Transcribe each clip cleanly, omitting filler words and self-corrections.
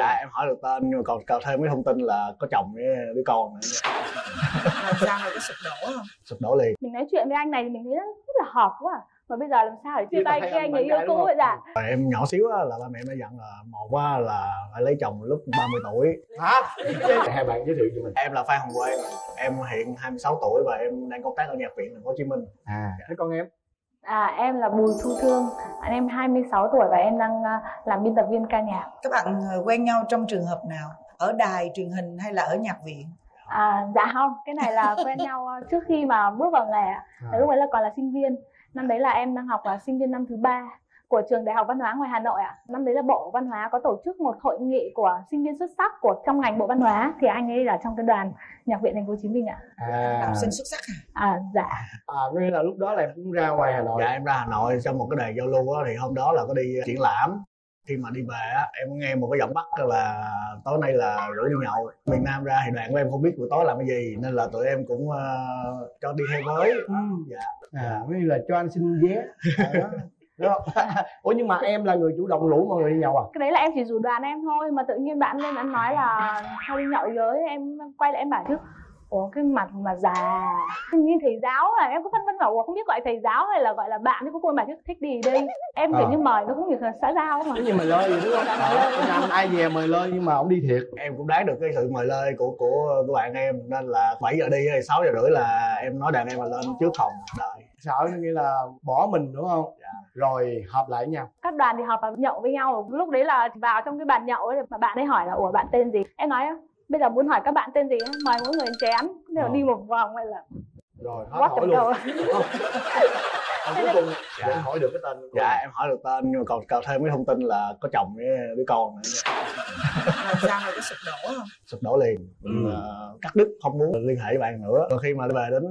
Dạ em hỏi được tên nhưng mà còn thêm cái thông tin là có chồng với đứa con nữa. Làm sao mà có sụp đổ không? Sụp đổ liền. Mình nói chuyện với anh này thì mình thấy rất là hợp quá à. Mà bây giờ làm sao để chia tay khi anh ấy yêu cũ vậy? Dạ em nhỏ xíu á là ba mẹ em đã dặn là một á là phải lấy chồng lúc 30 tuổi. Hả? Hai bạn giới thiệu cho mình. Em là Phan Hồng Quê, em hiện 26 tuổi và em đang công tác ở Nhạc viện Thành phố Hồ Chí Minh. À thế con em? À, em là Bùi Thu Thương, em 26 tuổi và em đang làm biên tập viên ca nhạc. Các bạn quen nhau trong trường hợp nào? Ở đài truyền hình hay là ở nhạc viện? À, dạ không, cái này là quen nhau trước khi mà bước vào nghề ạ. Lúc đấy là còn là sinh viên. Năm đấy là em đang học là sinh viên năm thứ 3 của trường Đại học Văn hóa ngoài Hà Nội ạ. Năm đấy là Bộ Văn hóa có tổ chức một hội nghị của sinh viên xuất sắc của trong ngành Bộ Văn hóa, thì anh ấy là trong cái đoàn Nhạc viện Thành phố Hồ Chí Minh ạ. Học sinh xuất sắc à? À dạ. Nghĩa là lúc đó là em cũng ra ngoài Hà Nội. Dạ em ra Hà Nội trong một cái đề giao lưu á, thì hôm đó là có đi triển lãm. Khi mà đi về á, em nghe một cái giọng Bắc là tối nay là rủ đi nhậu. Miền Nam ra thì đoạn của em không biết buổi tối làm cái gì nên là tụi em cũng cho đi theo với. Dạ. Nghĩa là cho anh xin vé. Ủa nhưng mà em là người chủ động rủ mọi người đi nhậu à? Cái đấy là em chỉ rủ đoàn em thôi, mà tự nhiên bạn lên anh nói là thôi đi nhậu với em, quay lại em bảo chứ ủa cái mặt mà già như thầy giáo là em cứ phân vân bảo không biết gọi thầy giáo hay là gọi là bạn, nhưng cuối cùng mà thích đi đi em kiểu như mời nó cũng như xã giao mà. Cái gì mời lơi vậy đúng không? Ai về mời lơi nhưng mà không đi thiệt. Em cũng đoán được cái sự mời lơi của bạn em nên là 7 giờ đi hay 6 giờ rưỡi là em nói đàn em là lên trước phòng đợi. Sợ nghĩa là bỏ mình đúng không? Rồi họp lại nhau. Các đoàn thì họp và nhậu với nhau. Lúc đấy là vào trong cái bàn nhậu ấy mà bạn ấy hỏi là ủa bạn tên gì? Em nói bây giờ muốn hỏi các bạn tên gì mời mỗi người chén. Nếu đi một vòng hay là rồi hết hỏi luôn. Cuối cùng em hỏi được cái tên. Dạ em hỏi được tên nhưng mà còn thêm cái thông tin là có chồng với đứa con nữa. Làm sao mà có sụp đổ không? Sụp đổ liền. Cắt đứt, không muốn liên hệ với bạn nữa. Rồi khi mà về đến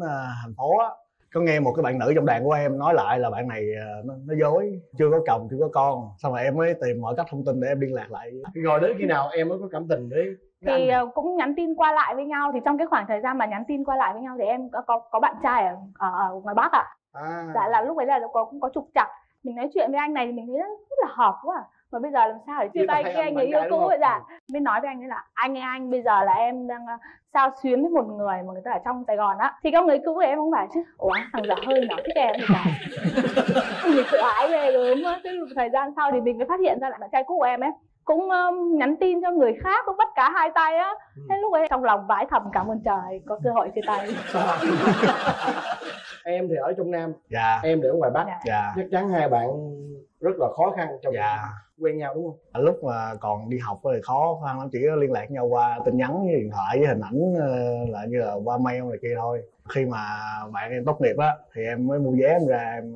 thành phố á, có nghe một cái bạn nữ trong đàn của em nói lại là bạn này nó dối, chưa có chồng chưa có con, xong rồi em mới tìm mọi cách thông tin để em liên lạc lại. Rồi đến khi nào em mới có cảm tình đấy? Thì cũng nhắn tin qua lại với nhau, thì trong cái khoảng thời gian mà nhắn tin qua lại với nhau thì em có bạn trai ở ngoài Bắc ạ. Dạ là lúc ấy là cũng có trục trặc. Mình nói chuyện với anh này thì mình thấy rất là hợp quá à. Mà bây giờ làm sao để chia tay khi anh ấy yêu cũ vậy? Dạ mới nói với anh ấy là anh bây giờ là em đang sao xuyến với một người mà người ta ở trong Sài Gòn á, thì các người cũ thì em không phải chứ ủa thằng giả hơi nó thích em thì phải mình tự ái về đúng á. Thế thời gian sau thì mình mới phát hiện ra là bạn trai cũ của em ấy cũng nhắn tin cho người khác, cũng bắt cá hai tay á. Thế lúc ấy trong lòng vãi thầm cảm ơn trời có cơ hội chia tay. Em thì ở trong Nam, em thì ở ngoài Bắc, chắc chắn hai bạn rất là khó khăn trong quen nhau đúng không? Lúc mà còn đi học thì khó khăn lắm, chỉ liên lạc nhau qua tin nhắn với điện thoại với hình ảnh là như là qua mail này kia thôi. Khi mà bạn em tốt nghiệp á thì em mới mua vé em ra em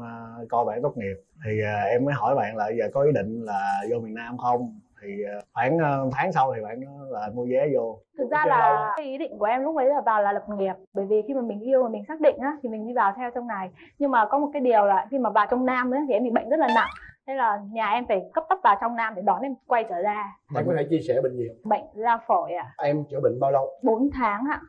coi bạn tốt nghiệp, thì em mới hỏi bạn là giờ có ý định là vô miền Nam không? Thì khoảng tháng sau thì bạn là mua vé vô. Thực ra là cái ý định của em lúc ấy là vào là lập nghiệp, bởi vì khi mà mình yêu mà mình xác định á thì mình đi vào theo trong này. Nhưng mà có một cái điều là khi mà vào trong Nam ấy, thì em bị bệnh rất là nặng, thế là nhà em phải cấp tốc vào trong Nam để đón em quay trở ra. Bạn có thể chia sẻ bệnh gì? Bệnh lao phổi ạ. Em chữa bệnh bao lâu? 4 tháng ạ.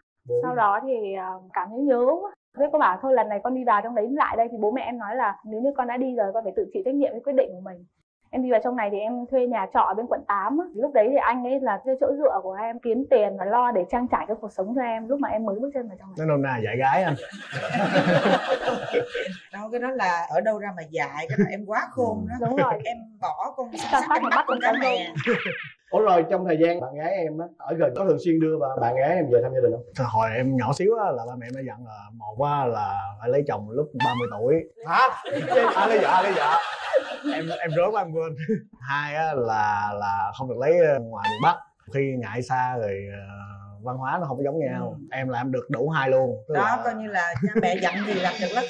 Sau đó thì cảm thấy nhớ quá. Thế con bảo thôi lần này con đi vào trong đấy lại đây thì bố mẹ em nói là nếu như con đã đi rồi con phải tự chịu trách nhiệm với quyết định của mình. Em đi vào trong này thì em thuê nhà trọ ở bên quận 8. Lúc đấy thì anh ấy là chỗ dựa của em, kiếm tiền và lo để trang trải cái cuộc sống cho em lúc mà em mới bước chân vào trong này. Nó là dạy gái anh. Đâu cái đó là ở đâu ra mà dạy, cái đó em quá khôn đó. Đúng rồi. Em bỏ con sắt mà bắt con cá mè. Ủa rồi trong thời gian bạn gái em á ở gần có thường xuyên đưa bạn gái em về thăm gia đình không? Hồi em nhỏ xíu á là ba mẹ đã dặn là một á là phải lấy chồng lúc 30 tuổi. Hả? Lấy vợ. Em rớt quá em quên. Hai á là không được lấy ngoài miền Bắc, khi ngại xa rồi văn hóa nó không có giống nhau. Em là em được đủ hai luôn. Tức đó là... coi như là cha mẹ dặn gì là được lắm.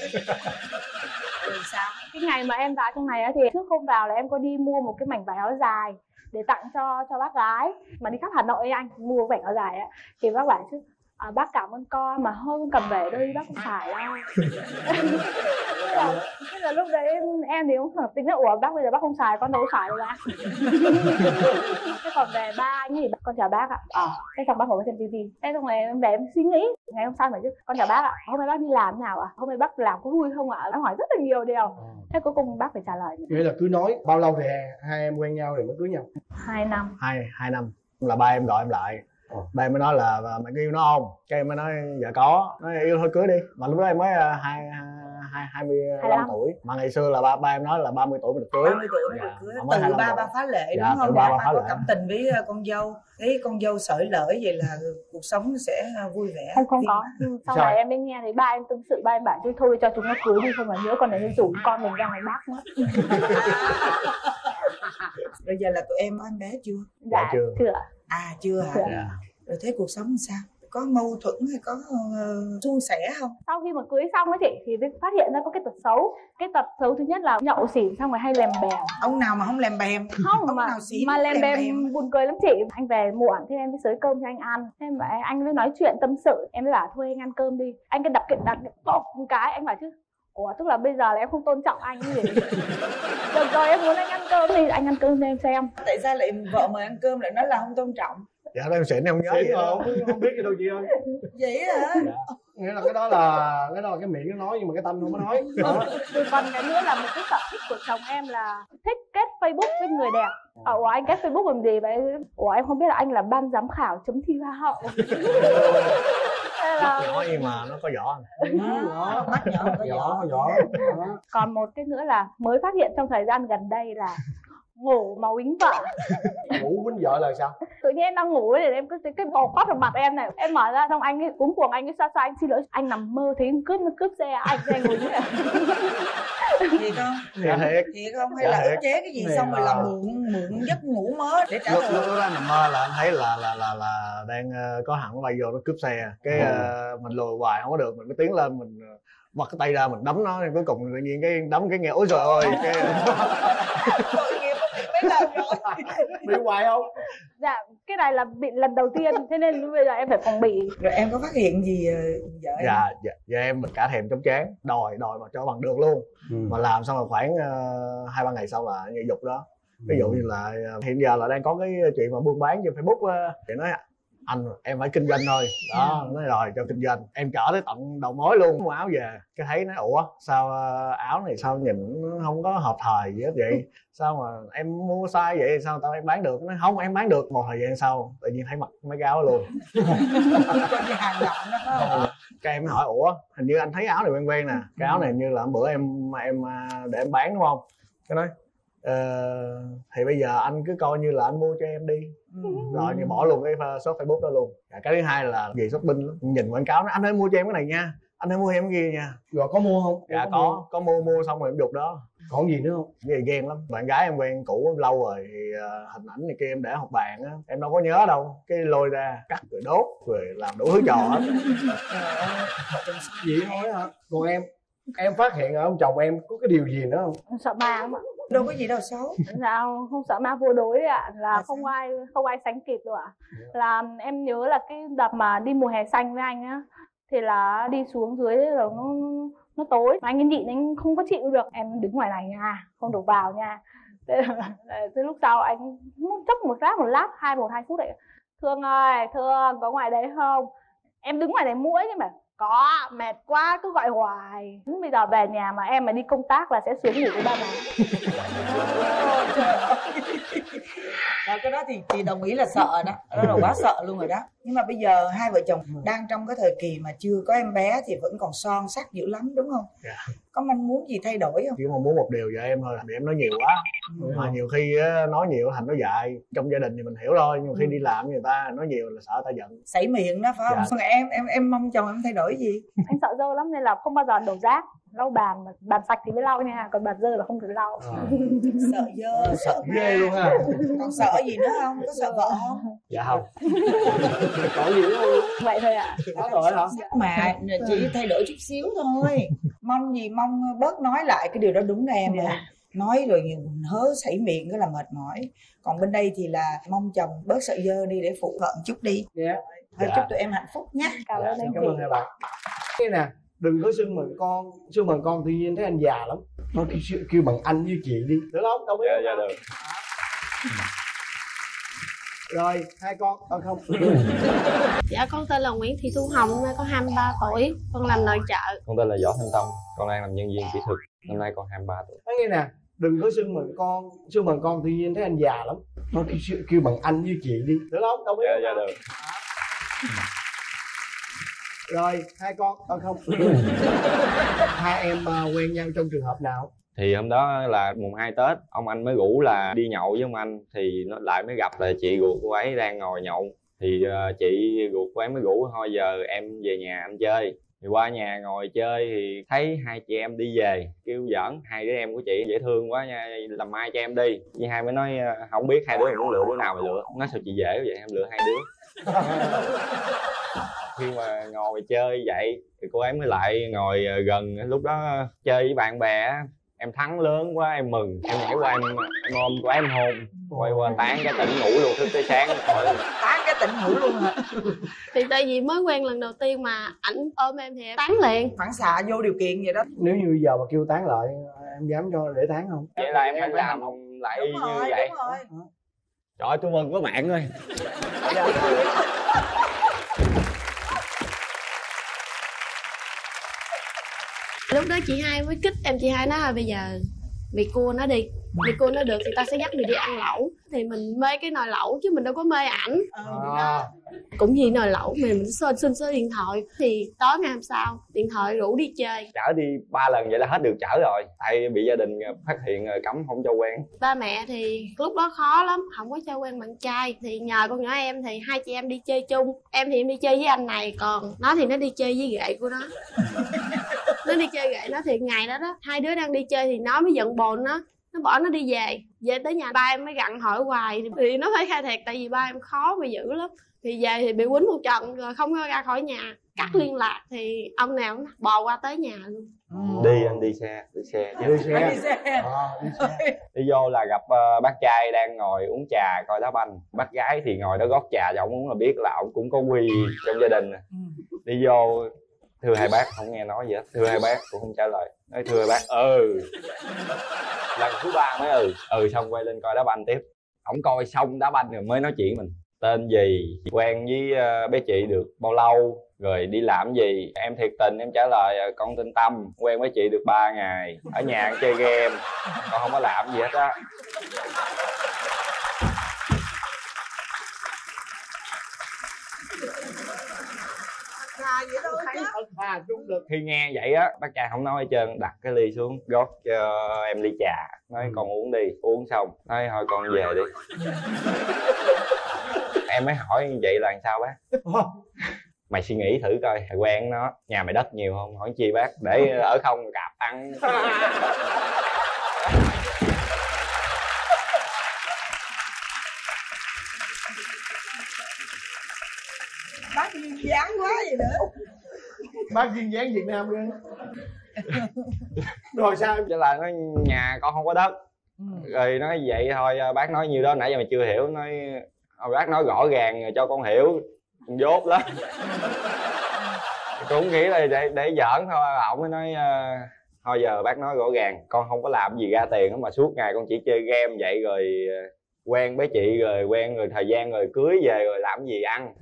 Rồi sao? Cái ngày mà em vào trong này á thì trước hôm vào là em có đi mua một cái mảnh vải áo dài để tặng cho bác gái mà đi khắp Hà Nội ấy, anh mua vẻ áo dài á thì bác bảo chứ bác cảm ơn con mà hôm cầm về đây bác cũng phải đâu. Thế là lúc đấy em thì cũng hợp tính là ủa bác bây giờ bác không xài con đâu có xài đâu bác. Thế còn về ba anh thì con chào bác ạ. Thế xong bác ngồi xem tivi. Thế xong rồi em về em suy nghĩ ngày hôm sau mà chứ con chào bác ạ, hôm nay bác đi làm nào ạ, hôm nay bác làm có vui không ạ, bác hỏi rất là nhiều điều. Thế cuối cùng bác phải trả lời. Nghĩa là cứ nói bao lâu thì hai em quen nhau rồi mới cưới nhau? 2 năm. Hai năm là ba em gọi em lại. Ba em mới nói là mày có yêu nó không? Cái em mới nói dạ có. Nói yêu thôi cưới đi. Mà lúc đó em mới 25 tuổi. Mà ngày xưa là ba em nói là 30 tuổi mình được cưới. 30 tuổi mới được cưới. Từ ba phá lệ đúng không? Ba có cảm tình với con dâu. Thấy con dâu sởi lỡ vậy là cuộc sống sẽ vui vẻ. Không có. Sau này em mới nghe thấy ba em tâm sự, ba em bảo thôi cho chúng nó cưới đi không là nhớ con này nên rủ con mình ra ngoài Bắc mất. Bây giờ là tụi em có em bé chưa? Dạ chưa. À chưa hả? Dạ. Rồi thế cuộc sống sao? Có mâu thuẫn hay có suôn sẻ không? Sau khi mà cưới xong ấy chị thì phát hiện ra có cái tật xấu. Cái tật xấu thứ nhất là nhậu xỉn xong rồi hay lèm bèm. Ông nào mà không lèm bèm? Không, ông nào xỉn mà lèm bèm buồn cười lắm chị. Anh về muộn thế em mới xới cơm cho anh ăn. Thế mà anh mới nói chuyện tâm sự, em mới bảo thôi anh ăn cơm đi. Anh cứ đập bọc một cái, anh bảo chứ ủa tức là bây giờ là em không tôn trọng anh gì. Được rồi em muốn anh ăn cơm thì anh ăn cơm cho em xem. Tại sao lại vợ mời ăn cơm lại nói là không tôn trọng? Dạ em xỉn em không nhớ gì đâu. Không biết gì đâu chị ơi. Vậy hả? Dạ. Nghĩa là cái đó là cái miệng nó nói nhưng mà cái tâm không có nói. Còn cái nữa là một cái sở thích của chồng em là thích kết Facebook với người đẹp. Ủa anh kết Facebook làm gì vậy? Ủa em không biết là anh là ban giám khảo chấm thi hoa hậu. Nhỏ nhưng mà nó có vỏ. Mắt nhỏ có vỏ. Còn một cái nữa là mới phát hiện trong thời gian gần đây là ngủ mà quýnh vợ. Ngủ quýnh vợ là sao? Tự nhiên em đang ngủ thì em cứ cái bò phát vào mặt em này, em mở ra xong anh ấy cuống cuồng, anh ấy xa xa anh xin lỗi, anh nằm mơ thấy cướp xe anh đang ngủ như này. Thiệt không? Thiệt không? Hay là ức chế cái gì xong rồi làm mượn giấc ngủ mớ để trả thù? Lúc đó nằm mơ là anh thấy là đang có hẳn nó bay vô nó cướp xe, cái mình lùi hoài không có được, mình cứ tiến lên mình bật cái tay ra mình đấm nó, cuối cùng tự nhiên cái đấm cái nghe ôi trời ơi. Bị hoài không? Dạ, cái này là bị lần đầu tiên, thế nên bây giờ em phải phòng bị. Rồi em có phát hiện gì vợ em? Dạ em mình cả thèm chống chán, đòi mà cho bằng được luôn. Mà làm xong rồi khoảng 2-3 ngày sau là nhị dục đó. Ví dụ như là hiện giờ là đang có cái chuyện mà buôn bán trên Facebook thì nói anh em phải kinh doanh thôi đó, nói rồi cho kinh doanh em chở tới tận đầu mối luôn, mua áo về cái thấy nói ủa sao áo này sao nhìn không có hợp thời gì hết vậy, sao mà em mua sai vậy, sao tao em bán được, nói không em bán được. Một thời gian sau tự nhiên thấy mặc mấy cái áo luôn. Cái em hỏi ủa hình như anh thấy áo này quen quen nè, cái áo này như là bữa em để em bán đúng không, cái nói thì bây giờ anh cứ coi như là anh mua cho em đi. Rồi thì bỏ luôn cái shop Facebook đó luôn. Cái thứ hai là vì shopping nhìn quảng cáo nó anh hãy mua cho em cái này nha, anh hãy mua em cái kia nha. Rồi có mua không? Dạ có mua xong rồi em dục đó. Còn gì nữa không? Cái gì ghen lắm. Bạn gái em quen cũ lâu rồi thì hình ảnh này kia em để học bàn á, em đâu có nhớ đâu, cái lôi ra cắt rồi đốt rồi làm đủ thứ trò hết. Vậy thôi hả? Còn em phát hiện ở ông chồng em có cái điều gì nữa không? Sợ ma lắm ạ. Đâu có gì đâu xấu. Sao không sợ ma vô đối đấy ạ, là không ai sánh kịp đâu ạ. Là em nhớ là cái đợt mà đi mùa hè xanh với anh á thì là đi xuống dưới rồi nó tối, anh ấy nhịn anh không có chịu được, em đứng ngoài này nha, không được vào nha. Thế lúc sau anh chốc một lát 1-2 phút đấy, Thương ơi Thương có ngoài đấy không, em đứng ngoài đấy muỗi nhưng mà có mệt quá cứ gọi hoài. Bây giờ về nhà mà em mà đi công tác là sẽ xuống ngủ với ba má. Cái đó thì chị đồng ý là sợ đó, đó là quá sợ luôn rồi đó. Nhưng mà bây giờ hai vợ chồng đang trong cái thời kỳ mà chưa có em bé thì vẫn còn son sắc dữ lắm đúng không? Có mong muốn gì thay đổi không? Chỉ mong muốn một điều vậy em thôi, em nói nhiều quá. Mà nhiều khi nói nhiều thành nó dại. Trong gia đình thì mình hiểu thôi, nhưng khi đi làm người ta nói nhiều là sợ ta giận. Sảy miệng đó phải không? Dạ. Xong rồi em mong chồng em thay đổi gì? Anh sợ dơ lắm nên là không bao giờ đổ rác. Lau bàn sạch thì mới lau nha, còn bàn dơ là không được lau. Sợ dơ, sợ ghê luôn ha. Còn sợ gì nữa không? Có sợ vợ không? Dạ không. Có gì nữa không? Vậy thôi ạ. Có rồi hả? Mà chỉ thay đổi chút xíu thôi. Mong gì mong bớt nói lại cái điều đó đúng em nè. nói rồi hớ sảy miệng cái là mệt mỏi. Còn bên đây thì là mong chồng bớt sợi dơ đi để phụ vợ chút đi. Thôi chúc tụi em hạnh phúc nhé. Cảm ơn anh. Cảm ơn hai bạn. Thế nè, đừng có xưng bằng con, xưng bằng con tự nhiên thấy anh già lắm. Nó kêu bằng anh với chị đi, được không? Đâu biết. Dạ được. Rồi, hai con, con không? Dạ, con tên là Nguyễn Thị Thu Hồng, hôm nay con 23 tuổi, con làm nội trợ. Con tên là Võ Thanh Tông, con đang làm nhân viên kỹ thuật, năm nay con 23 tuổi. Nói nghe nè, đừng có xưng bằng con, xưng bằng con tự nhiên thấy anh già lắm. Nó kêu bằng anh với chị đi, được không? Đâu biết. Dạ được. Rồi, hai con không? Hai em quen nhau trong trường hợp nào? Thì hôm đó là mùng 2 Tết, ông anh mới rủ là đi nhậu với ông anh. Thì nó lại mới gặp là chị ruột cô ấy đang ngồi nhậu. Thì chị ruột cô ấy mới rủ thôi giờ em về nhà anh chơi. Thì qua nhà ngồi chơi thì thấy hai chị em đi về. Kêu giỡn, hai đứa em của chị dễ thương quá nha, làm mai cho em đi. Chị hai mới nói không biết hai đứa em muốn lựa đứa nào mà lựa. Nói sao chị dễ vậy, em lựa hai đứa. Khi mà ngồi chơi vậy thì cô ấy mới lại ngồi gần. Lúc đó chơi với bạn bè em thắng lớn quá em mừng, em nhảy qua em ôm của em hôn, quay qua tán cái tỉnh ngủ luôn, thức tới sáng. Tán cái tỉnh ngủ luôn hả? Thì tại vì mới quen lần đầu tiên mà ảnh ôm em thì em tán liền, phản xạ vô điều kiện vậy đó. Nếu như giờ mà kêu tán lại em dám cho để tán không? Vậy là em phải làm lại như rồi, vậy. Đúng rồi. Trời ơi tôi mừng quá bạn ơi. Lúc đó chị hai mới kích em, chị hai nói là bây giờ mì cua nó đi, mì cua nó được thì ta sẽ dắt mày đi ăn lẩu. Thì mình mê cái nồi lẩu chứ mình đâu có mê ảnh. Cũng vì nồi lẩu mình xin số điện thoại. Thì tối ngày hôm sau điện thoại rủ đi chơi, chở đi 3 lần vậy là hết đường chở rồi. Tại bị gia đình phát hiện cấm không cho quen. Ba mẹ thì lúc đó khó lắm, không có cho quen bạn trai. Thì nhờ con nhỏ em thì hai chị em đi chơi chung. Em thì em đi chơi với anh này, còn nó thì nó đi chơi với ghệ của nó. Nó đi chơi gậy nó thì ngày đó đó, hai đứa đang đi chơi thì nó mới giận bồn nó bỏ nó đi về. Về tới nhà ba em mới gặn hỏi hoài thì nó phải khai thiệt, tại vì ba em khó mà dữ lắm. Thì về thì bị quýnh một trận rồi không có ra khỏi nhà, cắt liên lạc. Thì ông nào cũng bò qua tới nhà luôn. Đi anh đi xe. Đi vô là gặp bác trai đang ngồi uống trà coi đá banh, bác gái thì ngồi đó gót trà, ông muốn là biết là ông cũng có quy trong gia đình. Đi vô thưa hai bác, không nghe nói gì hết. Thưa hai bác cũng không trả lời. Nói thưa hai bác lần thứ 3 mới xong quay lên coi đá banh tiếp. Ổng coi xong đá banh rồi mới nói chuyện mình. Tên gì, quen với bé chị được bao lâu, rồi đi làm gì. Em thiệt tình em trả lời con tên Tâm, quen với chị được 3 ngày, ở nhà chơi game, con không có làm gì hết á. Khi nghe vậy á, bác trai không nói hết trơn, đặt cái ly xuống rót cho em ly trà, nói con uống đi. Uống xong nói thôi con về đi. Em mới hỏi vậy là làm sao bác? Mày suy nghĩ thử coi, mày quen nó, nhà mày đất nhiều không? Hỏi chi bác, để ở không cạp ăn. Bác duyên dáng quá vậy nữa. Bác duyên dáng Việt Nam luôn. Rồi sao? Chứ là nó nhà con không có đất. Rồi nói vậy thôi bác nói nhiêu đó nãy giờ mày chưa hiểu. Nói bác nói rõ ràng cho con hiểu, con dốt lắm. Cũng nghĩ là để giỡn thôi. Ổng mới nói thôi giờ bác nói rõ ràng, con không có làm gì ra tiền mà suốt ngày con chỉ chơi game vậy, rồi quen với chị, rồi quen rồi thời gian rồi cưới về rồi làm gì ăn.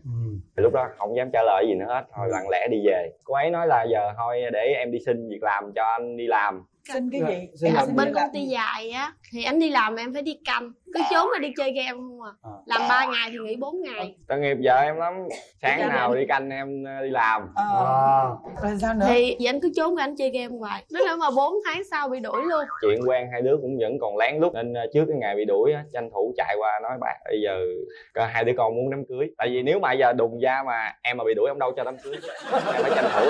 Lúc đó không dám trả lời gì nữa hết, thôi lặng lẽ đi về. Cô ấy nói là giờ thôi để em đi xin việc làm cho anh đi làm. Xin cái gì? Xin làm bên công ty dài á, thì anh đi làm em phải đi canh, cứ trốn là đi chơi game không à. Làm 3 ngày thì nghỉ 4 ngày. Tội nghiệp vợ em lắm, sáng nào đi canh em đi làm. Rồi sao nữa? Thì anh cứ trốn là anh chơi game hoài. Nói nữa mà 4 tháng sau bị đuổi luôn. Chuyện quen hai đứa cũng vẫn còn lén lút, nên trước cái ngày bị đuổi á, tranh thủ chạy qua nói bạn bây giờ hai đứa con muốn đám cưới. Tại vì nếu mà giờ đùng ra mà em mà bị đuổi em đâu cho đám cưới. Em phải tranh thủ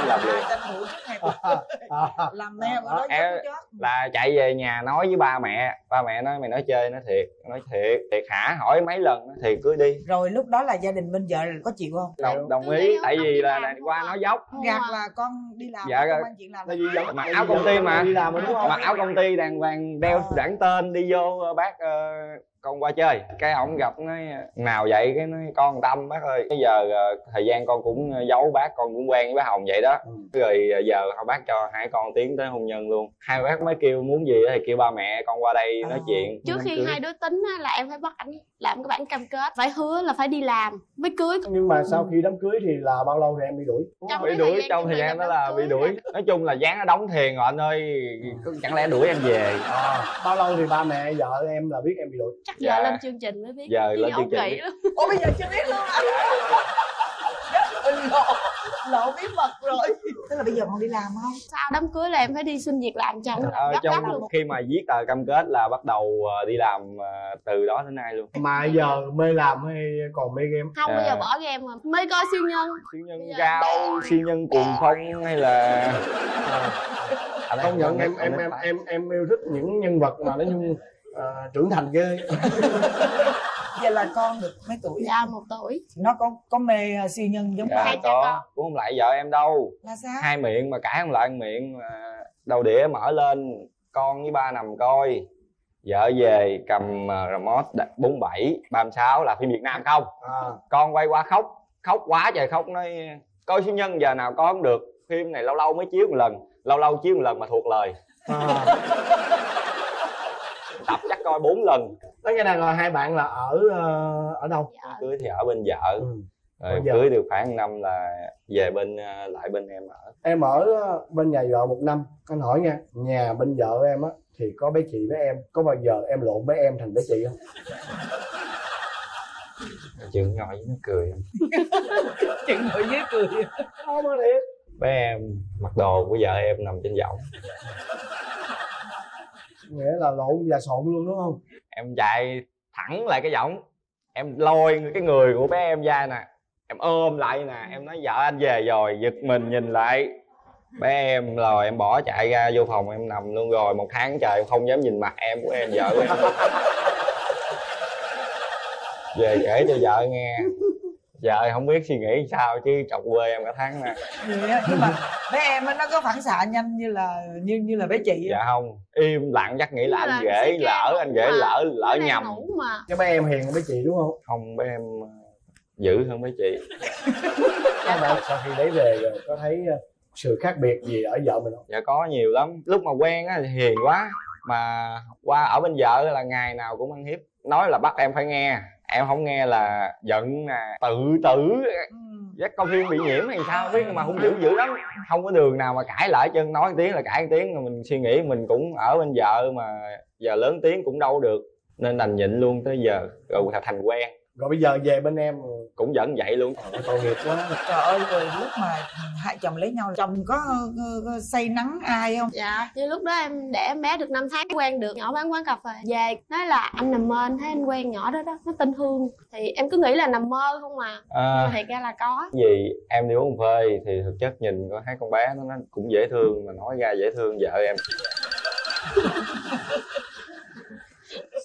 làm liền. Làm em là chạy về nhà nói với ba mẹ. Ba mẹ nói mày nói chơi, nói thiệt hả, hỏi mấy lần nó thiệt cưới đi. Rồi lúc đó là gia đình bên vợ có chịu không? Đồng ý, tại vì là qua nói dốc gạt là con đi làm. Dạ mặc áo công ty mà, mặc áo công ty đàng hoàng, đeo đảng tên đi vô bác con qua chơi. Cái ổng gặp nói nào vậy, cái nói con Tâm bác ơi, bây giờ thời gian con cũng giấu bác, con cũng quen với bác Hồng vậy đó. Rồi giờ bác cho hai con tiến tới hôn nhân luôn. Hai bác mới kêu muốn gì thì kêu ba mẹ con qua đây nói chuyện. Trước khi cưới. Hai đứa tính là em phải bắt ảnh làm cái bản cam kết, phải hứa là phải đi làm mới cưới. Nhưng mà sau khi đám cưới thì là bao lâu rồi em bị đuổi? Trong thời gian đó là bị đuổi. Nói chung là dán nó đóng thuyền rồi anh ơi, chẳng lẽ đuổi em về. Bao lâu thì ba mẹ vợ em là biết em bị đuổi? Chắc giờ lên chương trình mới biết. Giờ lên chương trình. Ủa bây giờ chưa biết luôn anh. Lộ bí mật rồi. Tức là bây giờ còn đi làm không? Sau đám cưới là em phải đi xin việc làm chồng. Trong luôn. Khi mà viết tờ cam kết là bắt đầu đi làm từ đó đến nay luôn. Mà giờ mê làm hay còn mê game? Không, bây giờ bỏ game rồi. Mới coi siêu nhân. Siêu nhân cao, siêu nhân cuồng phong hay là... Công nhận em yêu thích những nhân vật mà nó trưởng thành ghê. Vậy là con được mấy tuổi? Dạ 1 tuổi. Nó có mê siêu nhân giống hai cha con. Cũng không lại vợ em đâu. Là sao? Hai miệng mà cãi không lại miệng mà. Đầu đĩa mở lên, con với ba nằm coi. Vợ về cầm remote 47, 36 là phim Việt Nam không? Con quay qua khóc, khóc quá trời khóc, nói coi siêu nhân giờ nào con cũng được. Phim này lâu lâu mới chiếu một lần, lâu lâu chiếu một lần mà thuộc lời. Tập chắc coi 4 lần. Nói cái này là hai bạn là ở đâu? Dạ. Cưới thì ở bên vợ. Rồi cưới được khoảng năm là về bên lại bên em ở. Em ở bên nhà vợ 1 năm. Anh hỏi nha, nhà bên vợ em á thì có bé chị với em, có bao giờ em lộn bé em thành bé chị không? Chừng ngồi với nó cười. Chừng ngồi với cười. Không mà thiệt. Bé em mặc đồ của vợ em nằm trên võng. Nghĩa là lộn và xộn luôn đúng không? Em chạy thẳng lại cái võng, em lôi cái người của bé em ra nè, em ôm lại nè, em nói vợ anh về rồi, giật mình nhìn lại bé em, rồi em bỏ chạy ra vô phòng em nằm luôn. Rồi 1 tháng trời em không dám nhìn mặt em của em, vợ của em. Về kể cho vợ nghe, vợ không biết suy nghĩ sao chứ chọc quê em cả tháng nè. Nhưng mà bé em nó có phản xạ nhanh như là bé chị? Dạ không, im lặng chắc nghĩ là anh rể lỡ, anh rể lỡ nhầm. Chứ bé em hiền hơn bé chị đúng không? Không, bé em dữ hơn bé chị. Các bạn sau khi đấy về rồi có thấy sự khác biệt gì ở vợ mình không? Dạ có nhiều lắm. Lúc mà quen á hiền quá, mà qua ở bên vợ là ngày nào cũng ăn hiếp, nói là bắt em phải nghe, em không nghe là giận nè, tự tử. Chắc coi phim bị nhiễm hay sao biết, mà hung dữ dữ lắm, không có đường nào mà cãi lại chân, nói một tiếng là cãi một tiếng. Rồi mình suy nghĩ mình cũng ở bên vợ mà giờ lớn tiếng cũng đâu được, nên đành nhịn luôn tới giờ rồi thành quen. Rồi bây giờ về bên em cũng vẫn vậy luôn. Tội nghiệp quá. Trời ơi, rồi lúc mà hai chồng lấy nhau chồng có say nắng ai không? Dạ, như lúc đó em để em bé được 5 tháng quen được nhỏ bán quán cà phê. Về nói là anh nằm mơ anh thấy anh quen nhỏ đó đó, nó tên Hương. Thì em cứ nghĩ là nằm mơ không mà. Nhưng mà thiệt ra là có. Vì em đi uống cà phê thì thực chất nhìn có thấy con bé nó cũng dễ thương, mà nói ra dễ thương vợ em.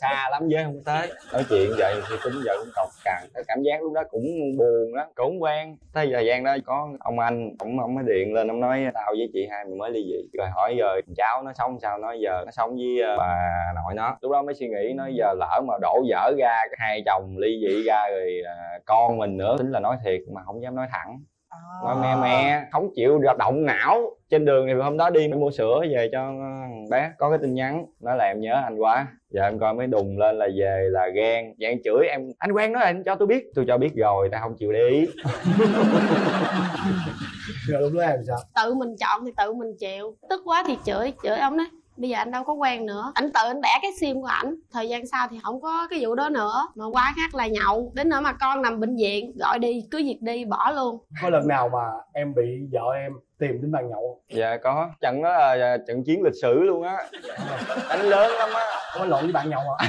Xa lắm với không tới. Nói chuyện vậy thì tính vợ cũng cọc cằn. Cảm giác lúc đó cũng buồn lắm, cũng quen. Tới thời gian đó có ông anh, ông mới điện lên, ông nói tao với chị hai mình mới ly dị. Rồi hỏi rồi cháu nó sống sao, nói giờ nó sống với bà nội nó. Lúc đó mới suy nghĩ, nói giờ lỡ mà đổ vỡ ra, hai chồng ly dị ra rồi con mình nữa. Tính là nói thiệt mà không dám nói thẳng. Nói mẹ không chịu động não. Trên đường thì hôm đó đi mua sữa về cho bé, có cái tin nhắn nói là em nhớ anh quá. Giờ em coi mới đùng lên là về là ghen, dạng chửi em, anh quen nói anh cho tôi biết. Tôi cho biết rồi, tao không chịu để ý. Rồi lúc đó em sao? Tự mình chọn thì tự mình chịu. Tức quá thì chửi ông đấy. Bây giờ anh đâu có quen nữa. Anh tự anh bẻ cái sim của ảnh. Thời gian sau thì không có cái vụ đó nữa. Mà quá khác là nhậu. Đến nữa mà con nằm bệnh viện, gọi đi, cứ việc đi, bỏ luôn. Có lần nào mà em bị vợ em tìm đến bàn nhậu không? Dạ có. Trận đó là trận chiến lịch sử luôn á. Đánh lớn lắm á. Có lộn với bạn nhậu hả?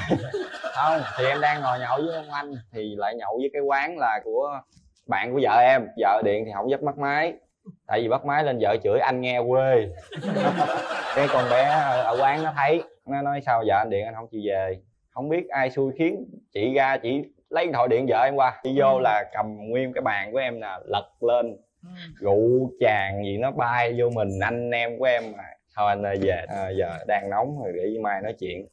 Không, thì em đang ngồi nhậu với ông anh, thì lại nhậu với cái quán là của bạn của vợ em. Vợ điện thì không dắt mắt máy, Tại vì bắt máy lên vợ chửi anh nghe quê. Cái con bé ở quán nó thấy, nó nói sao vợ anh điện anh không chịu về. Không biết ai xui khiến chị ra chị lấy điện thoại điện vợ em qua. Đi vô là cầm nguyên cái bàn của em là lật lên. Rượu chàng gì nó bay vô mình, anh em của em mà. Thôi anh ơi về, giờ đang nóng rồi để với mai nói chuyện.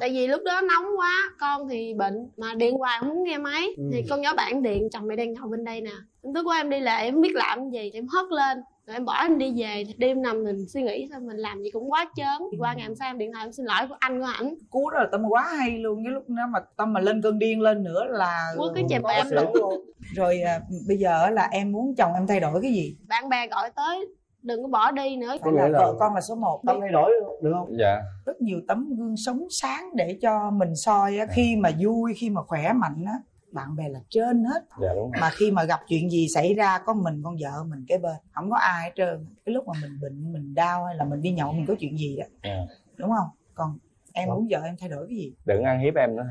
Tại vì lúc đó nóng quá, con thì bệnh mà điện hoài không muốn nghe máy. Thì con nhỏ bạn điện, chồng mày đang ngồi bên đây nè. Tối qua em đi lại em biết làm gì, em hất lên rồi em bỏ anh đi về. Đêm nằm mình suy nghĩ thôi, mình làm gì cũng quá chớn. Qua ngày hôm sau em điện thoại em xin lỗi của anh của ảnh. Cú đó là Tâm quá hay luôn, cái lúc đó mà Tâm mà lên cơn điên lên nữa là cú cái chèm em luôn. Rồi bây giờ là em muốn chồng em thay đổi cái gì? Bạn bè gọi tới đừng có bỏ đi nữa. Có nghĩa là vợ con là số 1. Tâm thay đổi được không? Dạ. Rất nhiều tấm gương sống sáng để cho mình soi á, khi mà vui, khi mà khỏe mạnh á, bạn bè là trên hết. Dạ, đúng rồi. Mà khi mà gặp chuyện gì xảy ra có mình con vợ mình kế bên, không có ai hết trơn. Cái lúc mà mình bệnh, mình đau hay là mình đi nhậu mình có chuyện gì đó. Dạ. Đúng không? Còn em muốn vợ em thay đổi cái gì? Đừng ăn hiếp em nữa.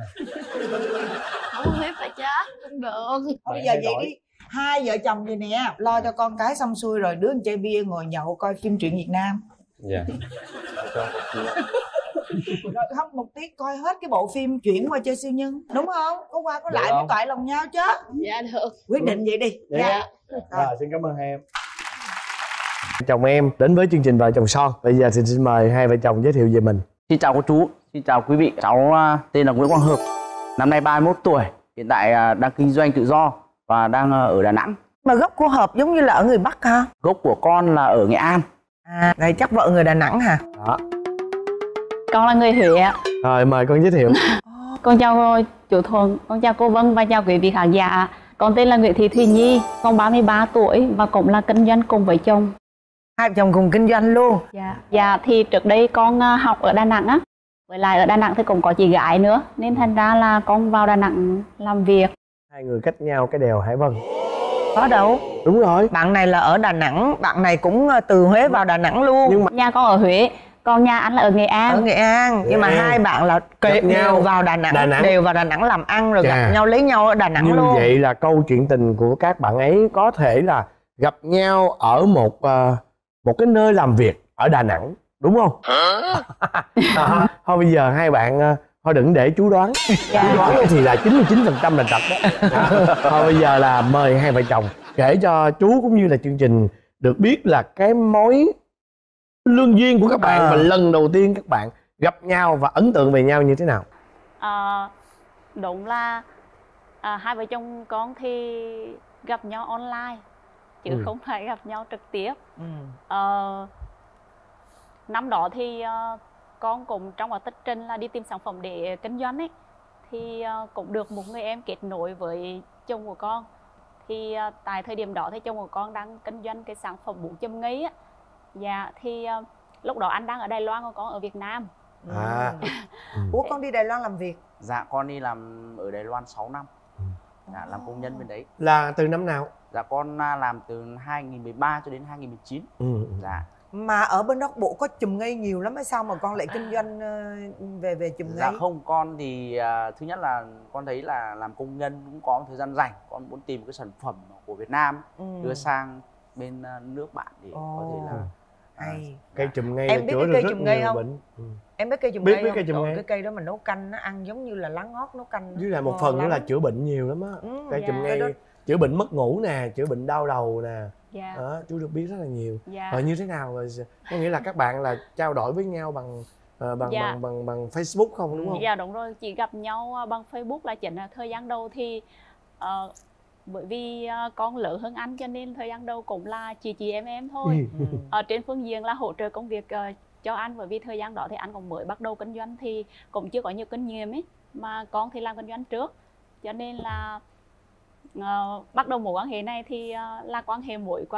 Không hiếp phải chết, không được. Thôi bây giờ vậy đi. Hai vợ chồng vậy nè, lo cho con cái xong xuôi rồi đứa con trai bia ngồi nhậu coi phim truyện Việt Nam. Dạ. Rồi không một tiếng coi hết cái bộ phim chuyển qua chơi siêu nhân, đúng không? Có qua có lại mới toại lòng nhau chứ. Dạ được. Quyết định vậy đi. Dạ. Rồi xin cảm ơn em. Chồng em đến với chương trình Vợ Chồng Son. Bây giờ thì xin mời hai vợ chồng giới thiệu về mình. Xin chào cô chú, xin chào quý vị. Cháu tên là Nguyễn Quang Hợp. Năm nay 31 tuổi, hiện tại đang kinh doanh tự do và đang ở Đà Nẵng. Mà gốc của Hợp giống như là ở người Bắc hả? Gốc của con là ở Nghệ An. À, này chắc vợ người Đà Nẵng hả? Đó. Con là người Huế ạ. Rồi, mời con giới thiệu. Con chào chú Thuận, con chào cô Vân và chào quý vị khán giả. Con tên là Nguyễn Thị Thuy Nhi, con 33 tuổi và cũng là kinh doanh cùng với chồng. Hai vợ chồng cùng kinh doanh luôn? Dạ. Dạ, thì trước đây con học ở Đà Nẵng á. Với lại ở Đà Nẵng thì cũng có chị gái nữa, nên thành ra là con vào Đà Nẵng làm việc. Hai người cách nhau cái đèo Hải Vân. Có đâu. Đúng rồi. Bạn này là ở Đà Nẵng, bạn này cũng từ Huế vào Đà Nẵng luôn. Nhưng mà nhà con ở Huế, còn nhà anh là ở Nghệ An. Ở Nghệ An. Nhưng mà hai bạn là kề nhau vào Đà Nẵng, đều vào Đà Nẵng làm ăn rồi gặp nhau lấy nhau ở Đà Nẵng luôn. Như vậy là câu chuyện tình của các bạn ấy có thể là gặp nhau ở một cái nơi làm việc ở Đà Nẵng, đúng không? Thôi bây giờ hai bạn thôi đừng để chú đoán. Chú đoán thì là 99% là trật đó. Thôi bây giờ là mời hai vợ chồng kể cho chú cũng như là chương trình được biết là cái mối lương duyên của các bạn và lần đầu tiên các bạn gặp nhau và ấn tượng về nhau như thế nào. Đúng là hai vợ chồng con thì gặp nhau online chứ không phải gặp nhau trực tiếp. Năm đó thì con cũng trong quá tích trình là đi tìm sản phẩm để kinh doanh ấy, thì cũng được một người em kết nối với chồng của con. Thì tại thời điểm đó thì chồng của con đang kinh doanh cái sản phẩm bún châm ngấy á. Dạ, thì lúc đó anh đang ở Đài Loan, còn con ở Việt Nam. Ủa con đi Đài Loan làm việc? Dạ con đi làm ở Đài Loan 6 năm. Dạ, làm công nhân bên đấy. Là từ năm nào? Dạ con làm từ 2013 cho đến 2019. Dạ. Mà ở bên Bắc Bộ có chùm ngây nhiều lắm hay sao mà con lại kinh doanh về chùm ngây? Dạ không, con thì thứ nhất là con thấy là làm công nhân cũng có một thời gian rảnh. Con muốn tìm cái sản phẩm của Việt Nam đưa sang bên nước bạn để có thể là cây chùm ngây. Em biết cái cây chùm ngây không? Em biết cây chùm ngây không? Cái cây đó mình nấu canh, nó ăn giống như là lá ngót nấu canh. Với lại một phần nữa là chữa bệnh nhiều lắm á. Cây chùm ngây chữa bệnh mất ngủ nè, chữa bệnh đau đầu nè. Dạ. Chú được biết rất là nhiều. Dạ. Như thế nào? Có nghĩa là các bạn là trao đổi với nhau bằng Facebook không, đúng không? Dạ đúng rồi, chỉ gặp nhau bằng Facebook là chính. Thời gian đầu thì bởi vì con lớn hơn anh cho nên thời gian đầu cũng là chị em thôi. Trên phương diện là hỗ trợ công việc cho anh, bởi vì thời gian đó thì anh cũng mới bắt đầu kinh doanh thì cũng chưa có nhiều kinh nghiệm ấy, mà con thì làm kinh doanh trước cho nên là bắt đầu mối quan hệ này thì là quan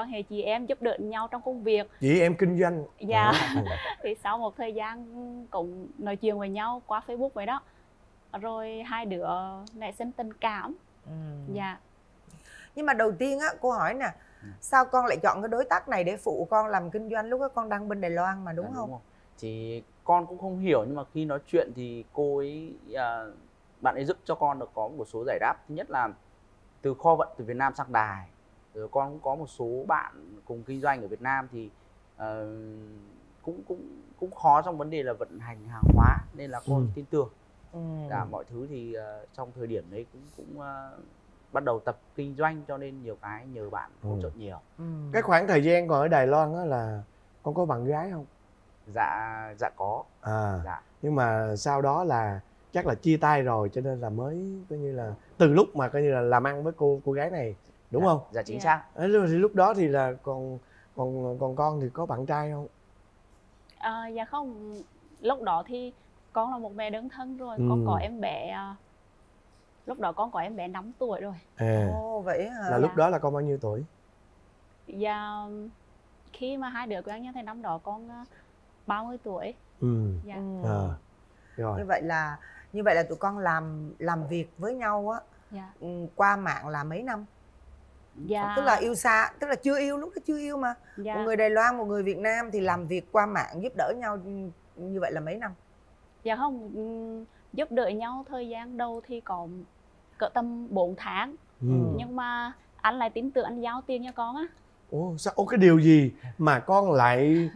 hệ chị em giúp đỡ nhau trong công việc, chị em kinh doanh. Dạ. Thì sau một thời gian cũng nói chuyện với nhau qua Facebook vậy đó, rồi hai đứa nảy sinh tình cảm. Dạ. Nhưng mà đầu tiên á, cô hỏi nè, sao con lại chọn cái đối tác này để phụ con làm kinh doanh lúc đó con đang bên Đài Loan mà, đúng không? Đúng rồi. Thì con cũng không hiểu, nhưng mà khi nói chuyện thì cô ấy, bạn ấy giúp cho con được có một số giải đáp. Thứ nhất là từ kho vận từ Việt Nam sang Đài Rồi con cũng có một số bạn cùng kinh doanh ở Việt Nam thì cũng khó trong vấn đề là vận hành hàng hóa, nên là con tin tưởng. Cả mọi thứ thì trong thời điểm đấy cũng bắt đầu tập kinh doanh, cho nên nhiều cái nhờ bạn hỗ trợ nhiều. Cái khoảng thời gian còn ở Đài Loan đó là con có bạn gái không? Dạ có. Nhưng mà sau đó là chắc là chia tay rồi, cho nên là mới coi như là từ lúc mà coi như là làm ăn với cô gái này, đúng không? Dạ chính xác. Lúc đó thì là còn con thì có bạn trai không? Dạ không, lúc đó thì con là một mẹ đơn thân rồi, con có em bé, lúc đó con có em bé 5 tuổi rồi. Vậy hả? Là lúc đó là con bao nhiêu tuổi? Dạ, khi mà hai đứa quen nhau thì năm đó con 30 tuổi. Dạ. Rồi. Như vậy là tụi con làm việc với nhau á, qua mạng là mấy năm? Tức là yêu xa, tức là chưa yêu, lúc đó chưa yêu mà. Một người Đài Loan, một người Việt Nam thì làm việc qua mạng giúp đỡ nhau như vậy là mấy năm? Dạ không, giúp đỡ nhau thời gian đầu thì còn cỡ tầm 4 tháng. Nhưng mà anh lại tin tưởng, anh giao tiền cho con á. Sao cái điều gì mà con lại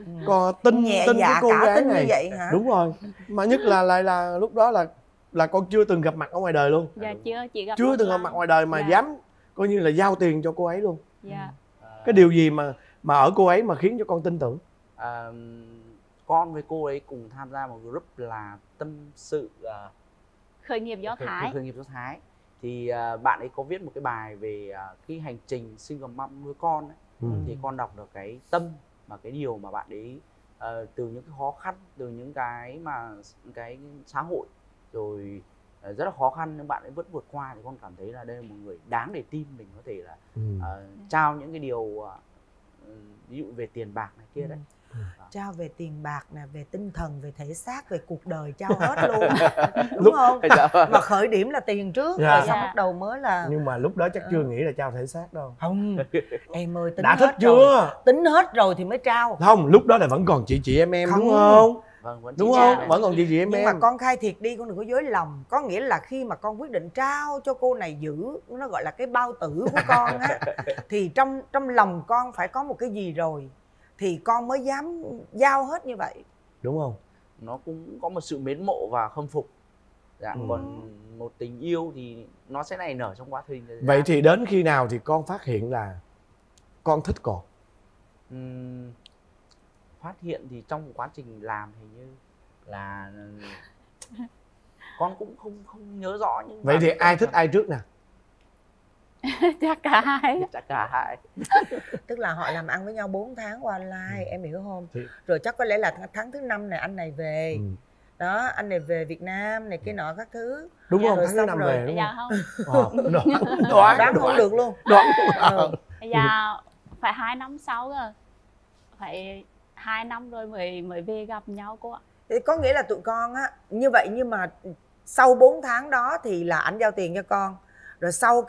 tin cái cô gái này như vậy hả? Đúng rồi. Mà nhất là lại là lúc đó là con chưa từng gặp mặt ở ngoài đời luôn. Dạ chưa, chị gặp. Chưa từng gặp mặt ngoài đời mà dám coi như là giao tiền cho cô ấy luôn. Dạ. Cái điều gì mà ở cô ấy mà khiến cho con tin tưởng? Con với cô ấy cùng tham gia một group là tâm sự khởi nghiệp Do Thái. Khởi nghiệp Do Thái thì bạn ấy có viết một cái bài về cái hành trình single mom nuôi con ấy. Thì con đọc được cái tâm và cái điều mà bạn ấy từ những cái khó khăn, từ những cái mà cái xã hội rồi rất là khó khăn nhưng bạn ấy vẫn vượt qua, thì con cảm thấy là đây là một người đáng để tin, mình có thể là trao những cái điều ví dụ về tiền bạc này kia đấy. Trao về tiền bạc nè, về tinh thần, về thể xác, về cuộc đời, trao hết luôn. Đúng không? Mà khởi điểm là tiền trước, rồi sau bắt đầu mới là... Nhưng mà lúc đó chắc chưa nghĩ là trao thể xác đâu. Không, em ơi, tính đã hết thích chưa? Rồi. Tính hết rồi thì mới trao. Không, lúc đó là vẫn còn chị em không. Đúng không? Vâng, đúng không? Vẫn còn chị em. Nhưng mà con khai thiệt đi, con đừng có dối lòng. Có nghĩa là khi mà con quyết định trao cho cô này giữ, nó gọi là cái bao tử của con á, thì trong lòng con phải có một cái gì rồi thì con mới dám giao hết như vậy, đúng không? Nó cũng có một sự mến mộ và khâm phục. Dạ. Còn một tình yêu thì nó sẽ nảy nở trong quá trình. Vậy thì đến khi nào thì con phát hiện là con thích cô? Phát hiện thì trong quá trình làm hình như là con cũng không nhớ rõ. Nhưng vậy thì ai thích ai trước nè? Chắc cả hai. Tức là họ làm ăn với nhau 4 tháng qua online, em hiểu không? Rồi chắc có lẽ là tháng thứ 5 này anh này về. Đó, anh này về Việt Nam này, cái nọ các thứ. Đúng không? Tháng thứ 5 về đúng không? Đoán không được luôn. Dạ, phải 2 năm sau rồi. Phải 2 năm rồi mới về gặp nhau cô ạ. Có nghĩa là tụi con á, như vậy nhưng mà sau 4 tháng đó thì là anh giao tiền cho con. Rồi sau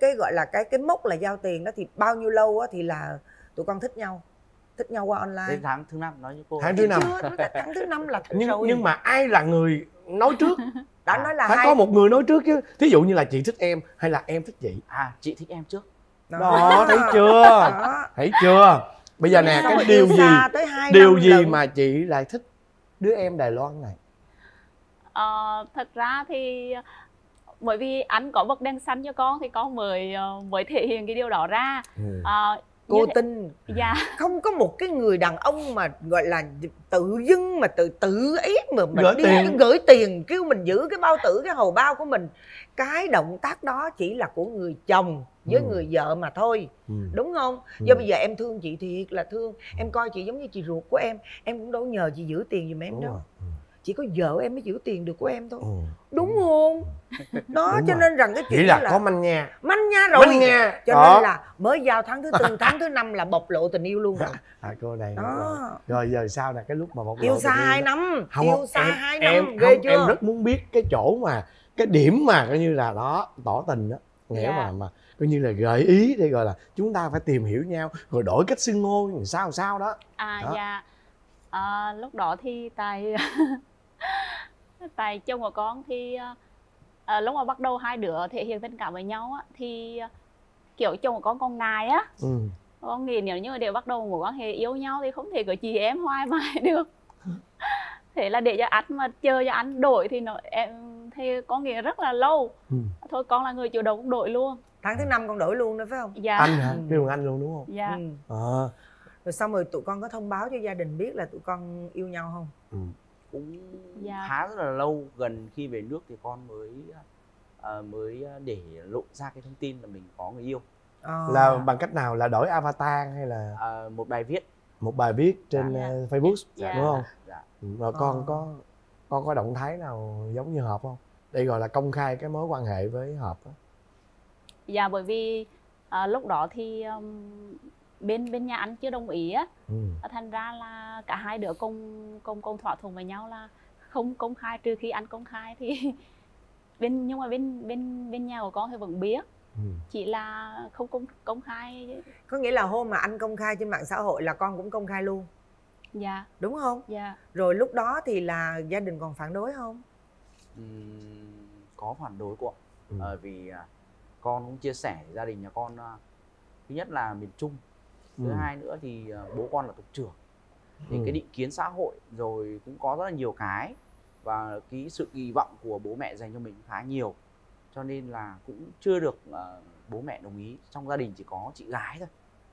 cái gọi là cái mốc là giao tiền đó thì bao nhiêu lâu á thì là tụi con thích nhau. Thích nhau qua online. Đến tháng thứ 5 nói với cô. Tháng thứ 5. Tháng thứ 5 là nhưng mà ai là người nói trước? Đã nói là phải có một người nói trước chứ. Thí dụ như là chị thích em hay là em thích chị? Chị thích em trước. Đó, thấy chưa? Thấy chưa? Bây giờ nè, cái điều gì mà chị lại thích đứa em Đài Loan này? Thật ra thì bởi vì anh có bật đèn xanh cho con thì con mới thể hiện cái điều đó ra. Cô tin không có một cái người đàn ông mà gọi là tự dưng mà tự ý mà gửi tiền kêu mình giữ cái bao tử, cái hầu bao của mình. Cái động tác đó chỉ là của người chồng với người vợ mà thôi, đúng không? Do bây giờ em thương chị thiệt là thương, em coi chị giống như chị ruột của em cũng đâu nhờ chị giữ tiền giùm em đâu. Chỉ có vợ em mới giữ tiền được của em thôi. Đúng không? Đó, đúng cho rồi. Nên rằng cái chuyện là có manh nha. Manh nha rồi. Manh nha. Cho nên là mới giao tháng thứ 4, tháng thứ 5 là bộc lộ tình yêu luôn rồi. Cô này đó. Rồi giờ sao là cái lúc mà bộc lộ yêu xa 2 năm. Yêu xa 2 năm, ghê chưa? Em rất muốn biết cái chỗ mà, cái điểm mà coi như là đó, tỏ tình đó. Nghĩa mà coi như là gợi ý để gọi là chúng ta phải tìm hiểu nhau, rồi đổi cách xưng hô sao đó. Lúc đó thì tại chồng của con thì lúc mà bắt đầu hai đứa thể hiện tình cảm với nhau á, thì kiểu chồng có con nài á, con nghĩ nếu như đều bắt đầu một quan hệ yêu nhau thì không thể có chị em hoài mãi được. Thế là để cho anh mà chơi cho anh đổi thì nó em thì có nghĩa rất là lâu. Thôi con là người chủ động cũng đổi luôn. Tháng thứ 5 con đổi luôn đó phải không? Dạ. Anh hả? Kêu bằng anh luôn đúng không? Dạ. Rồi xong rồi tụi con có thông báo cho gia đình biết là tụi con yêu nhau không? Cũng khá rất là lâu, gần khi về nước thì con mới để lộ ra cái thông tin là mình có người yêu. Là bằng cách nào? Là đổi avatar hay là một bài viết? Một bài viết trên Facebook đúng không? Dạ. Rồi con có động thái nào giống như Hợp không? Đây gọi là công khai cái mối quan hệ với Hợp đó. Dạ, bởi vì lúc đó thì bên nhà anh chưa đồng ý á, thành ra là cả hai đứa cùng thỏa thuận với nhau là không công khai, trừ khi anh công khai thì nhưng mà bên nhà của con thì vẫn biết. Chỉ là không công khai. Có nghĩa là hôm mà anh công khai trên mạng xã hội là con cũng công khai luôn. Dạ. Đúng không? Dạ. Rồi lúc đó thì là gia đình còn phản đối không? Có phản đối cô ạ. Vì con cũng chia sẻ gia đình nhà con, thứ nhất là miền Trung, thứ hai nữa thì bố con là tộc trưởng, thì cái định kiến xã hội rồi cũng có rất là nhiều cái, và cái sự kỳ vọng của bố mẹ dành cho mình khá nhiều, cho nên là cũng chưa được bố mẹ đồng ý. Trong gia đình chỉ có chị gái thôi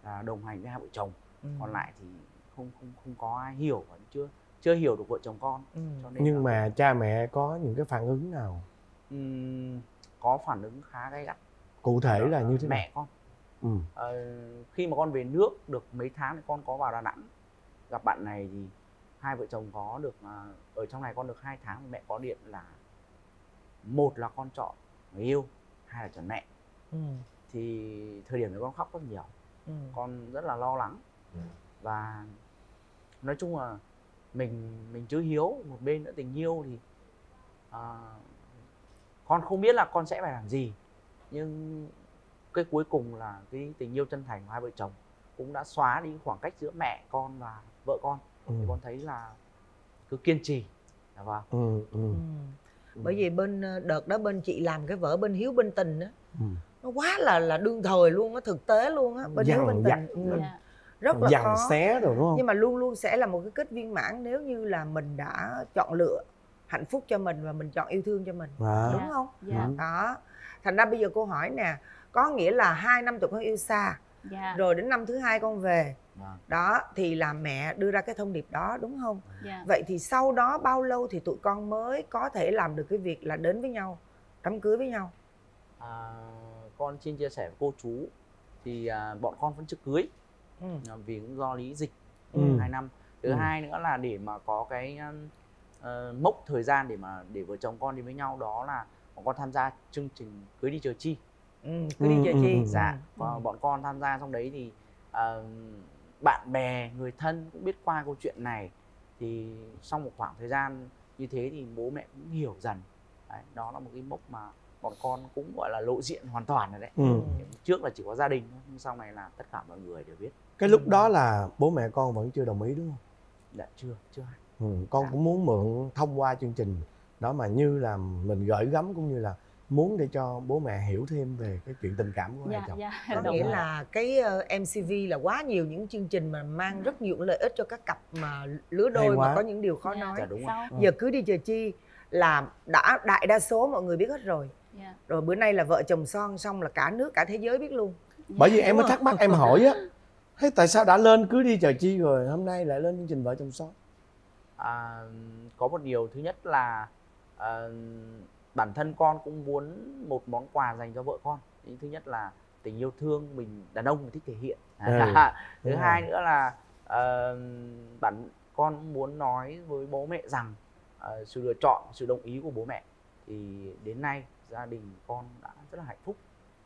là đồng hành với hai vợ chồng, còn lại thì không có ai hiểu, vẫn chưa hiểu được vợ chồng con. Cho nên nhưng mà cha mẹ có những cái phản ứng nào? Có phản ứng khá gay gắt. Cụ thể là như thế nào? Mẹ con khi mà con về nước được mấy tháng thì con có vào Đà Nẵng gặp bạn này, thì hai vợ chồng có được ở trong này con được 2 tháng, mẹ có điện là một là con chọn người yêu, hai là chọn mẹ. Thì thời điểm đó con khóc rất nhiều, con rất là lo lắng, và nói chung là mình chứ hiếu một bên nữa tình yêu thì con không biết là con sẽ phải làm gì, nhưng cái cuối cùng là cái tình yêu chân thành của hai vợ chồng cũng đã xóa đi khoảng cách giữa mẹ con và vợ con. Thì con thấy là cứ kiên trì. Bởi vì bên đợt đó bên chị làm cái vở bên hiếu bên tình á, nó quá là đương thời luôn á, thực tế luôn á. Bên hiếu bên tình rất là khó, xé rồi đúng không? Nhưng mà luôn luôn sẽ là một cái kết viên mãn nếu như là mình đã chọn lựa hạnh phúc cho mình và mình chọn yêu thương cho mình, đúng không? Đó, thành ra bây giờ cô hỏi nè, có nghĩa là 2 năm tụi con yêu xa, rồi đến năm thứ 2 con về, đó thì là mẹ đưa ra cái thông điệp đó đúng không? Vậy thì sau đó bao lâu thì tụi con mới có thể làm được cái việc là đến với nhau, đám cưới với nhau? Con xin chia sẻ với cô chú thì bọn con vẫn chưa cưới, vì cũng do lý dịch 2 năm. Thứ hai nữa là để mà có cái mốc thời gian để mà để vợ chồng con đi với nhau, đó là bọn con tham gia chương trình cưới đi chờ chi. Bọn con tham gia trong đấy thì bạn bè người thân cũng biết qua câu chuyện này, thì sau một khoảng thời gian như thế thì bố mẹ cũng hiểu dần. Đấy, đó là một cái mốc mà bọn con cũng gọi là lộ diện hoàn toàn rồi đấy. Trước là chỉ có gia đình, nhưng sau này là tất cả mọi người đều biết. Cái lúc đó là bố mẹ con vẫn chưa đồng ý đúng không? Dạ chưa. Con cũng muốn mượn thông qua chương trình đó mà như là mình gửi gắm, cũng như là muốn để cho bố mẹ hiểu thêm về cái chuyện tình cảm của hai chồng. Có nghĩa là cái MCV là quá nhiều những chương trình mà mang rất nhiều lợi ích cho các cặp mà lứa đôi mà có những điều khó nói. Giờ cưới đi chờ chi là đã đại đa số mọi người biết hết rồi. Rồi bữa nay là vợ chồng son xong là cả nước cả thế giới biết luôn. Bởi vì em mới thắc mắc, em hỏi á, thế tại sao đã lên cưới đi chờ chi rồi hôm nay lại lên chương trình vợ chồng son? Có một điều, thứ nhất là bản thân con cũng muốn một món quà dành cho vợ con. Thứ nhất là tình yêu thương, mình đàn ông mình thích thể hiện. Thứ hai nữa là bản con muốn nói với bố mẹ rằng sự lựa chọn, sự đồng ý của bố mẹ thì đến nay gia đình con đã rất là hạnh phúc,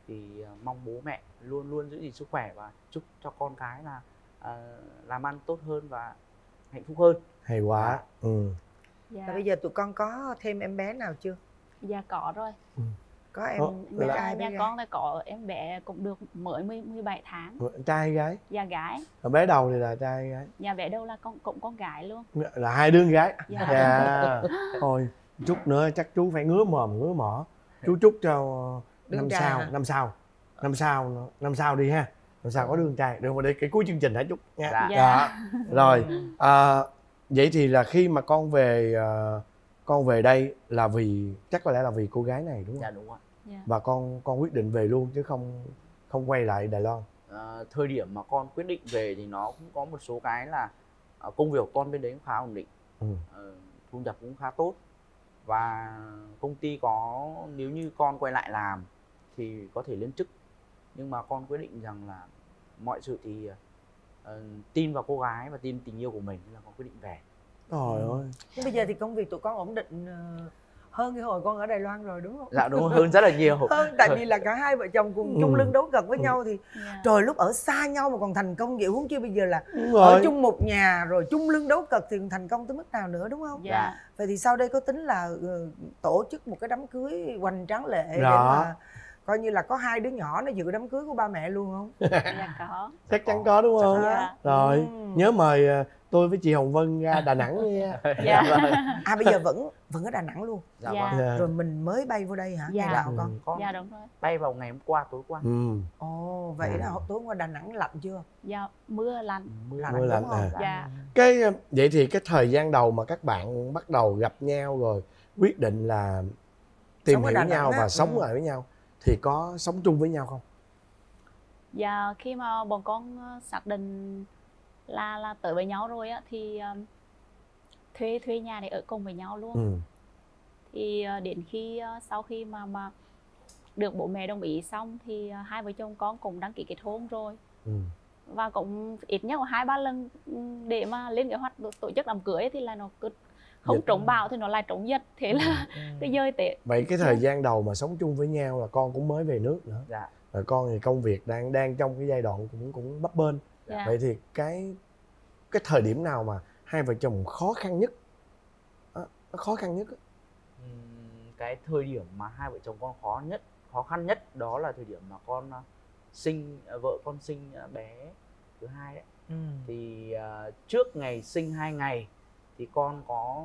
thì mong bố mẹ luôn luôn giữ gìn sức khỏe và chúc cho con cái là làm ăn tốt hơn và hạnh phúc hơn. Hay quá. Và bây giờ tụi con có thêm em bé nào chưa? Dạ có rồi. Có em bé ai? Dạ con có em bé cũng được mới 17 tháng. Trai hay gái? Dạ gái. Còn bé đầu thì là trai hay gái? Dạ bé đầu là con gái luôn. Là hai đứa gái. Dạ. Thôi chút nữa chắc chú phải ngứa mồm ngứa mỏ. Chú chúc cho năm sau năm sau đi ha, năm sau có đứa con trai được mà, để cái cuối chương trình hả Trúc nha. Dạ. Dạ. Rồi vậy thì là khi mà con về đây là vì chắc có lẽ là vì cô gái này đúng không? Dạ đúng rồi. Dạ. Và con quyết định về luôn chứ không quay lại Đài Loan. Thời điểm mà con quyết định về thì nó cũng có một số cái là công việc của con bên đấy cũng khá ổn định, thu nhập cũng khá tốt, và công ty có, nếu như con quay lại làm thì có thể lên chức. Nhưng mà con quyết định rằng là mọi sự thì tin vào cô gái và tin tình yêu của mình, nên là con quyết định về. Trời ơi. Nhưng bây giờ thì công việc tụi con ổn định hơn cái hồi con ở Đài Loan rồi đúng không? Dạ đúng, hơn rất là nhiều. Hơn, tại vì là cả hai vợ chồng cùng chung lưng đấu gần với nhau thì trời, lúc ở xa nhau mà còn thành công vậy, huống chi bây giờ là ở chung một nhà rồi chung lưng đấu cực thì thành công tới mức nào nữa đúng không? Dạ. Vậy thì sau đây có tính là tổ chức một cái đám cưới hoành tráng lệ để mà coi như là có hai đứa nhỏ nó dự đám cưới của ba mẹ luôn không? Dạ có. Chắc chắn có đúng không? Dạ. Rồi, nhớ mời tôi với chị Hồng Vân ra Đà Nẵng nha. Dạ. À bây giờ vẫn ở Đà Nẵng luôn. Dạ. Dạ. Rồi mình mới bay vô đây hả? Dạ. Hay là con? Dạ đúng rồi. Bay vào ngày hôm qua, tối qua. Ồ, vậy là tối qua Đà Nẵng lạnh chưa? Dạ, mưa lạnh. Mưa lạnh đúng không? Dạ. Vậy thì cái thời gian đầu mà các bạn bắt đầu gặp nhau rồi quyết định là tìm hiểu nhau và sống lại với nhau thì có sống chung với nhau không? Dạ, khi mà bọn con xác định là tới với nhau rồi á thì thuê nhà để ở cùng với nhau luôn. Thì đến khi sau khi mà được bố mẹ đồng ý xong thì hai vợ chồng con cũng đăng ký kết hôn rồi. Và cũng ít nhất 2-3 lần để mà lên kế hoạch tổ chức đám cưới thì là nó cứ không trúng bão thì nó lại trúng dịch, thế là cái dơi tệ. Vậy cái thời gian đầu mà sống chung với nhau là con cũng mới về nước nữa. Dạ. Rồi con thì công việc đang trong cái giai đoạn cũng bấp bênh. Dạ. Vậy thì cái thời điểm nào mà hai vợ chồng khó khăn nhất? Nó khó khăn nhất. Cái thời điểm mà hai vợ chồng con khó khăn nhất đó là thời điểm mà con vợ con sinh bé thứ hai đấy. Thì trước ngày sinh 2 ngày thì con có,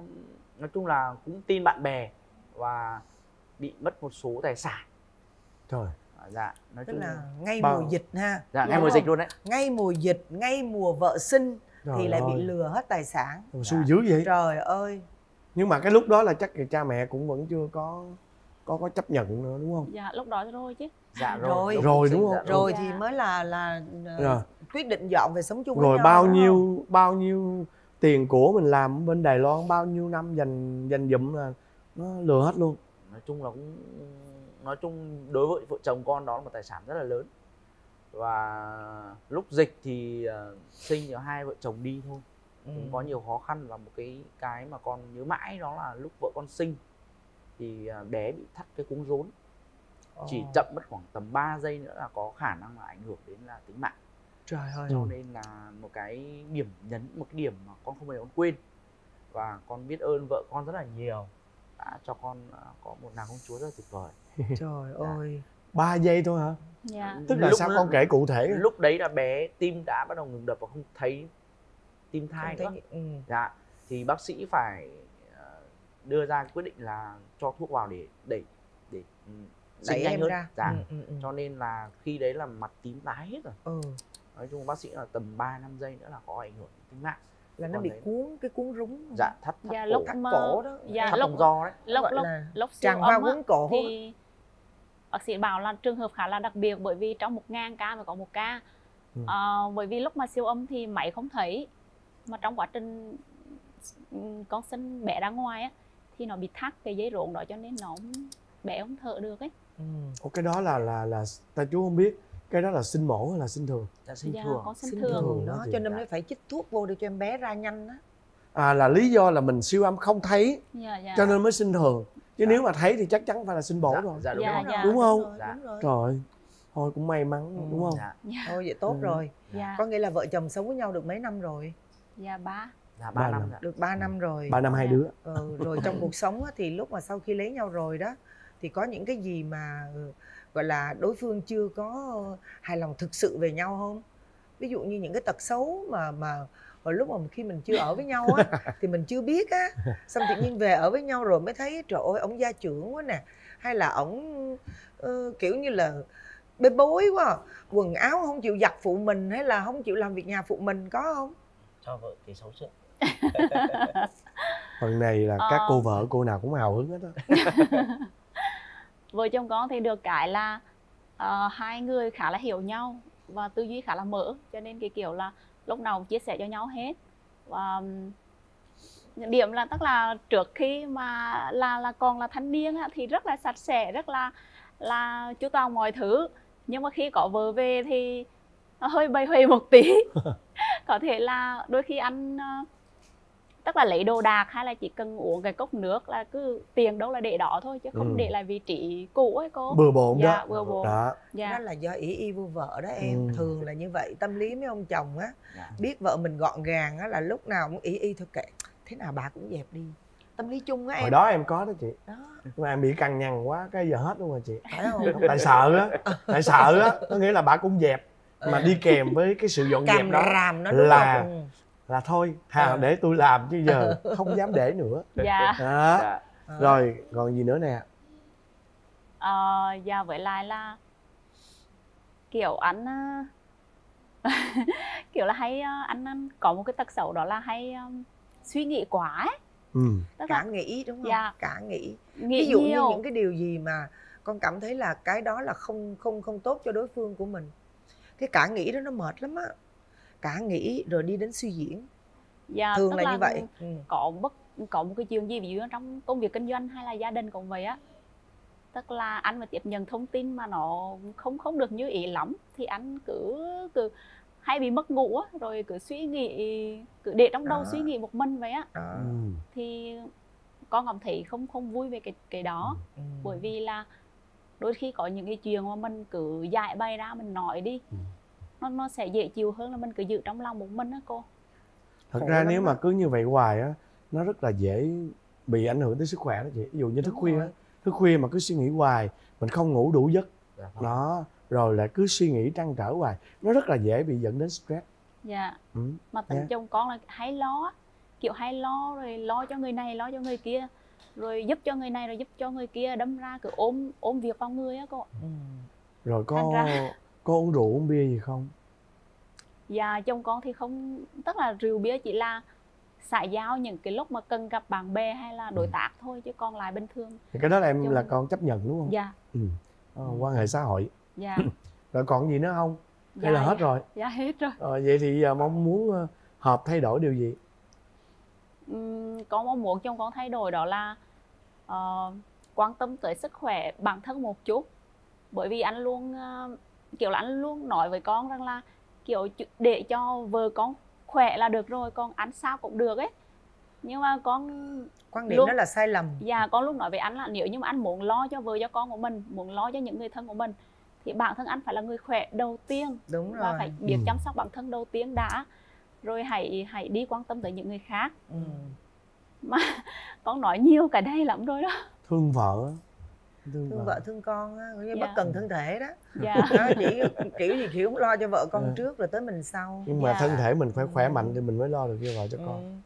nói chung là cũng tin bạn bè và bị mất một số tài sản. Trời. Dạ, nói chung là ngay mùa dịch ha. Dạ, ngay mùa dịch luôn đấy. Ngay mùa dịch, ngay mùa vợ sinh thì lại bị lừa hết tài sản. Xui dữ vậy. Trời ơi. Nhưng mà cái lúc đó là chắc cha mẹ cũng vẫn chưa có chấp nhận nữa đúng không? Dạ, lúc đó rồi chứ. Dạ rồi đúng không? Rồi thì mới là quyết định dọn về sống chung với nhau. Rồi bao nhiêu tiền của mình làm bên Đài Loan bao nhiêu năm dành dụm là nó lừa hết luôn. Nói chung đối với vợ chồng con đó là một tài sản rất là lớn. Và lúc dịch thì sinh thì hai vợ chồng đi thôi. Cũng có nhiều khó khăn, và một cái mà con nhớ mãi đó là lúc vợ con sinh thì bé bị thắt cái cuống rốn. Chỉ chậm mất khoảng tầm 3 giây nữa là có khả năng là ảnh hưởng đến là tính mạng. Trời ơi. Cho nên là một cái điểm nhấn, một cái điểm mà con không bao giờ quên. Và con biết ơn vợ con rất là nhiều, đã cho con có một nàng công chúa rất là tuyệt vời. Trời ơi. 3 giây thôi hả? Dạ. Tức là lúc sao con kể cụ thể? Lúc đấy là bé tim đã bắt đầu ngừng đập và không thấy tim thai nữa. Dạ. Thì bác sĩ phải đưa ra quyết định là cho thuốc vào để sinh nhanh hơn ra. Dạ. Cho nên là khi đấy là mặt tím tái hết rồi. Nói chung bác sĩ là tầm 3-5 giây nữa là có ảnh hưởng đến tính mạng. Là nó bị cuốn cái cuốn rúng. Dạ, thắt cổ đó. Dạ, thắt cổ do đấy. Lúc tràn qua cuốn cổ thì bác sĩ bảo là trường hợp khá là đặc biệt, bởi vì trong 1000 ca mà có 1 ca. Bởi vì lúc mà siêu âm thì máy không thấy, mà trong quá trình con sinh bé ra ngoài á thì nó bị thắt cái dây rốn đó, cho nên nó bé không thở được ấy. Cái đó là ta chú không biết. Cái đó là sinh mổ hay là sinh thường? Là sinh thường đó, cho nên mới phải chích thuốc vô để cho em bé ra nhanh đó. À, là lý do là mình siêu âm không thấy, cho nên mới sinh thường. Chứ nếu mà thấy thì chắc chắn phải là sinh mổ rồi. Dạ, đúng không? Dạ. Rồi, thôi cũng may mắn đúng không? Thôi vậy tốt rồi. Có nghĩa là vợ chồng sống với nhau được mấy năm rồi? Dạ, 3. Dạ, 3 năm. Được 3 năm rồi. 3 năm 2 đứa. Rồi trong cuộc sống thì lúc mà sau khi lấy nhau rồi đó thì có những cái gì mà gọi là đối phương chưa có hài lòng thực sự về nhau không? Ví dụ như những cái tật xấu mà hồi lúc mà khi mình chưa ở với nhau á thì mình chưa biết á, xong tự nhiên về ở với nhau rồi mới thấy trời ơi ổng gia trưởng quá nè, hay là ổng kiểu như là bê bối quá à. Quần áo không chịu giặt phụ mình hay là không chịu làm việc nhà phụ mình, có không? Cho vợ thì xấu xí. Phần này là các cô vợ cô nào cũng hào hứng hết đó. Vợ chồng con thì được cái là hai người khá là hiểu nhau và tư duy khá là mở, cho nên cái kiểu là lúc nào cũng chia sẻ cho nhau hết. Và điểm là tức là trước khi mà còn là thanh niên thì rất là sạch sẽ, rất là chú toàn mọi thứ, nhưng mà khi có vợ về thì nó hơi bay huề một tí. Có thể là đôi khi ăn tức là lấy đồ đạc hay là chỉ cần uống cái cốc nước là cứ tiền đâu là để đó thôi, chứ không để lại vị trí cũ ấy cô. Bừa bộn dạ, đó. Bừa bộn. Đó. Dạ. Đó là do ỷ y vô vợ đó em. Thường là như vậy, tâm lý mấy ông chồng á, biết vợ mình gọn gàng á là lúc nào cũng ỷ y thôi, kệ thế nào bà cũng dẹp đi. Tâm lý chung á em. Hồi đó em có đó chị. Đó. Mà em bị cằn nhằn quá cái giờ hết luôn rồi chị. Phải không? Tại sợ á, tại sợ á, có nghĩa là bà cũng dẹp, mà đi kèm với cái sự dọn dẹp đó là thôi để tôi làm, chứ giờ không dám để nữa. Dạ. Đó. Dạ. Rồi còn gì nữa nè? Dạ với lại là kiểu anh kiểu là hay anh có một cái tật xấu đó là hay suy nghĩ quá ấy. Cả nghĩ đúng không? Dạ. Cả nghĩ ví dụ nhiều. Như những cái điều gì mà con cảm thấy là cái đó là không tốt cho đối phương của mình, cái cả nghĩ đó nó mệt lắm á. Cả nghĩ rồi đi đến suy diễn. Dạ, thường là như vậy. Có một cái chuyện gì ví dụ trong công việc kinh doanh hay là gia đình cũng vậy á, tức là anh mà tiếp nhận thông tin mà nó không được như ý lắm thì anh cứ hay bị mất ngủ á, rồi cứ suy nghĩ, cứ để trong đầu suy nghĩ một mình vậy á. Thì con cảm thấy không vui về cái đó. Bởi vì là đôi khi có những cái chuyện mà mình cứ giải bày ra mình nói đi, nó sẽ dễ chịu hơn là mình cứ giữ trong lòng một mình á cô. Thật ra nếu mà cứ như vậy hoài á, nó rất là dễ bị ảnh hưởng tới sức khỏe đó chị. Ví dụ như thức khuya á, thức khuya mà cứ suy nghĩ hoài, mình không ngủ đủ giấc đó, rồi lại cứ suy nghĩ trăn trở hoài, nó rất là dễ bị dẫn đến stress. Dạ. Mà tình chồng con là hay lo, kiểu hay lo rồi lo cho người này, lo cho người kia, rồi giúp cho người này, rồi giúp cho người kia, đâm ra cứ ôm việc vào người á cô. Rồi có uống rượu uống bia gì không? Dạ chồng con thì không, tức là rượu bia chỉ là xã giao những cái lúc mà cần gặp bạn bè hay là đối tác thôi, chứ còn lại bình thường. Thì cái đó là em là con chấp nhận đúng không? Dạ. Quan hệ xã hội. Dạ. Rồi còn gì nữa không? Dạ, hay là hết rồi? Dạ hết rồi. Vậy thì giờ mong muốn Hợp thay đổi điều gì? Con mong muốn chồng con thay đổi đó là quan tâm tới sức khỏe bản thân một chút. Bởi vì anh luôn kiểu là anh luôn nói với con rằng là kiểu để cho vợ con khỏe là được rồi, con ăn sao cũng được ấy. Nhưng mà con quan điểm đó là sai lầm. Dạ, con luôn nói với anh là nếu như mà anh muốn lo cho vợ cho con của mình, muốn lo cho những người thân của mình thì bản thân anh phải là người khỏe đầu tiên. Đúng rồi. Và phải biết chăm sóc bản thân đầu tiên đã, rồi hãy đi quan tâm tới những người khác. Mà con nói nhiều cái đây lắm rồi đó. Thương vợ. Thương vợ thương con á, bất cần thân thể đó. Nó chỉ kiểu gì kiểu lo cho vợ con trước rồi tới mình sau. Nhưng mà thân thể mình phải khỏe mạnh thì mình mới lo được cho vợ cho con.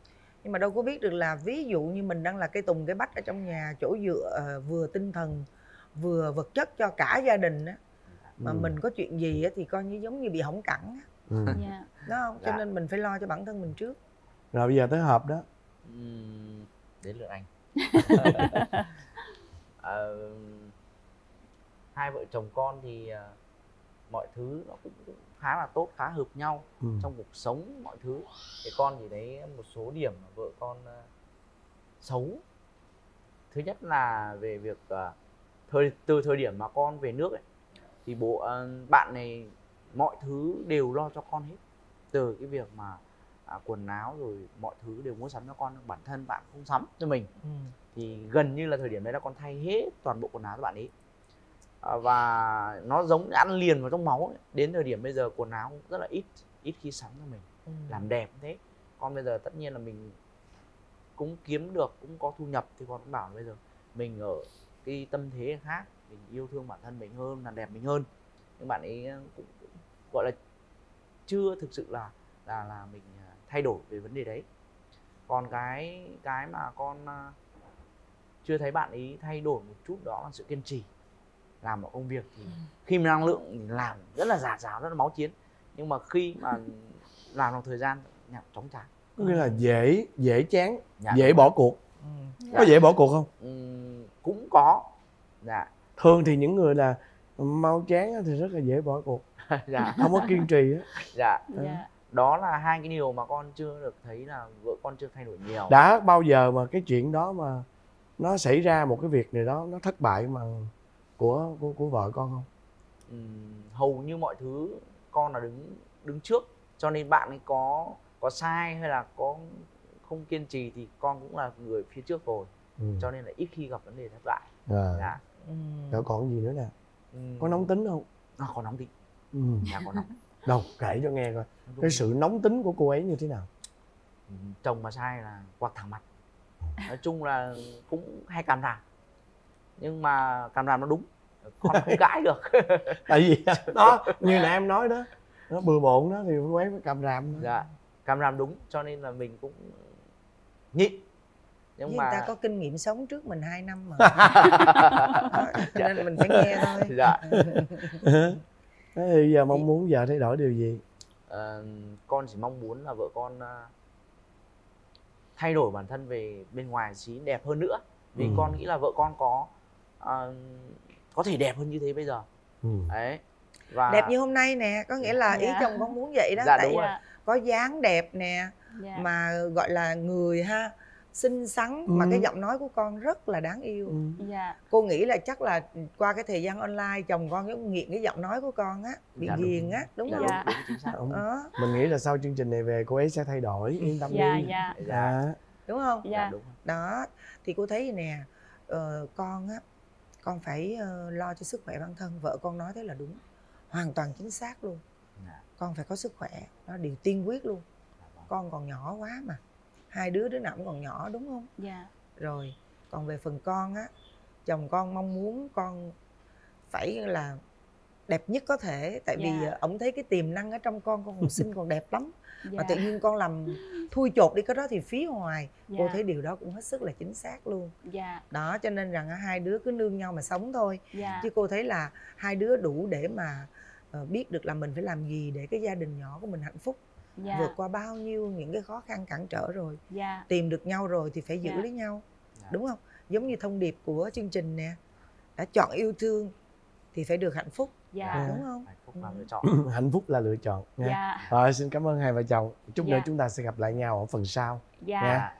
Nhưng mà đâu có biết được là ví dụ như mình đang là cây tùng cây bách ở trong nhà, chỗ dựa vừa tinh thần vừa vật chất cho cả gia đình á, mà mình có chuyện gì á thì coi như giống như bị hỏng cẳng á. Đúng không? Cho nên mình phải lo cho bản thân mình trước. Rồi bây giờ tới Hợp đó. Để lượt anh. Hai vợ chồng con thì mọi thứ nó cũng khá là tốt, khá hợp nhau trong cuộc sống mọi thứ. Thì con thì thấy một số điểm mà vợ con xấu. Thứ nhất là về việc từ thời điểm mà con về nước ấy, thì bạn này mọi thứ đều lo cho con hết. Từ cái việc mà quần áo rồi mọi thứ đều mua sắm cho con, bản thân bạn không sắm cho mình. Thì gần như là thời điểm đấy là con thay hết toàn bộ quần áo cho bạn ấy. Và nó giống ăn liền vào trong máu ấy. Đến thời điểm bây giờ quần áo cũng rất là ít khi sắm cho mình. Làm đẹp thế. Con bây giờ tất nhiên là mình cũng kiếm được, cũng có thu nhập, thì con cũng bảo bây giờ mình ở cái tâm thế khác, mình yêu thương bản thân mình hơn, làm đẹp mình hơn. Nhưng bạn ấy cũng gọi là chưa thực sự là mình thay đổi về vấn đề đấy. Còn cái mà con chưa thấy bạn ấy thay đổi một chút đó là sự kiên trì. làm một công việc thì khi mình năng lượng làm rất là dạt dào, rất là máu chiến, nhưng mà khi mà làm một thời gian nhạt chóng chán, có nghĩa là dễ chán, dễ bỏ cuộc. Có dễ bỏ cuộc không? Cũng có. Dạ. Thường thì những người là mau chán thì rất là dễ bỏ cuộc. Dạ. Không có kiên trì á. Dạ. Dạ. Đó là hai cái điều mà con chưa được thấy, là vợ con chưa thay đổi nhiều. Đã bao giờ mà cái chuyện đó mà nó xảy ra một cái việc này đó, nó thất bại mà của vợ con không? Hầu như mọi thứ con là đứng trước, cho nên bạn ấy có sai hay là có không kiên trì thì con cũng là người phía trước rồi, cho nên là ít khi gặp vấn đề thất bại. Dạ. Đó, còn gì nữa nè? Có nóng tính không? Nó có nóng tính. Dạ, có nóng. Đâu, kể cho nghe coi. Đúng. Cái sự nóng tính của cô ấy như thế nào? Chồng mà sai là quạt thẳng mặt. Nói chung là cũng hay càm ràm, nhưng mà càm ràm nó đúng, con không cãi được. Tại vì đó, như là em nói đó, nó bừa bộn đó thì cô ấy mới càm ràm đó. Dạ, càm ràm đúng, cho nên là mình cũng nhịn. Nhưng mà... người ta có kinh nghiệm sống trước mình 2 năm mà. Cho nên mình phải nghe thôi. Dạ. Thế thì giờ mong muốn vợ thay đổi điều gì? Con chỉ mong muốn là vợ con thay đổi bản thân về bên ngoài xí, đẹp hơn nữa. Vì con nghĩ là vợ con có thể đẹp hơn như thế bây giờ. Đấy. Và... đẹp như hôm nay nè, có nghĩa là ý chồng con muốn vậy đó. Dạ, tại có dáng đẹp nè, mà gọi là người ha, xinh xắn, mà cái giọng nói của con rất là đáng yêu. Cô nghĩ là chắc là qua cái thời gian online chồng con cũng nghiện cái giọng nói của con á, bị ghiền á, đúng không? Dạ. Mình nghĩ là sau chương trình này về cô ấy sẽ thay đổi, yên tâm đi. Dạ. Đúng không? Dạ. Đó, thì cô thấy nè, con á, con phải lo cho sức khỏe bản thân. Vợ con nói thế là đúng, hoàn toàn chính xác luôn. Con phải có sức khỏe, đó điều tiên quyết luôn. Con còn nhỏ quá mà. Hai đứa nào cũng còn nhỏ, đúng không? Dạ. Rồi, còn về phần con á, chồng con mong muốn con phải là đẹp nhất có thể. Tại vì ổng thấy cái tiềm năng ở trong con còn xinh, còn đẹp lắm. Mà tự nhiên con làm thui chột đi cái đó thì phí hoài. Cô thấy điều đó cũng hết sức là chính xác luôn. Dạ. Đó, cho nên rằng hai đứa cứ nương nhau mà sống thôi. Dạ. Chứ cô thấy là hai đứa đủ để mà biết được là mình phải làm gì để cái gia đình nhỏ của mình hạnh phúc. Dạ. Vượt qua bao nhiêu những cái khó khăn cản trở rồi, tìm được nhau rồi thì phải giữ lấy nhau, đúng không? Giống như thông điệp của chương trình nè, đã chọn yêu thương thì phải được hạnh phúc, đúng không? Hạnh phúc là lựa chọn. Hạnh phúc là lựa chọn. Xin cảm ơn hai vợ chồng. Chúc nữa chúng ta sẽ gặp lại nhau ở phần sau.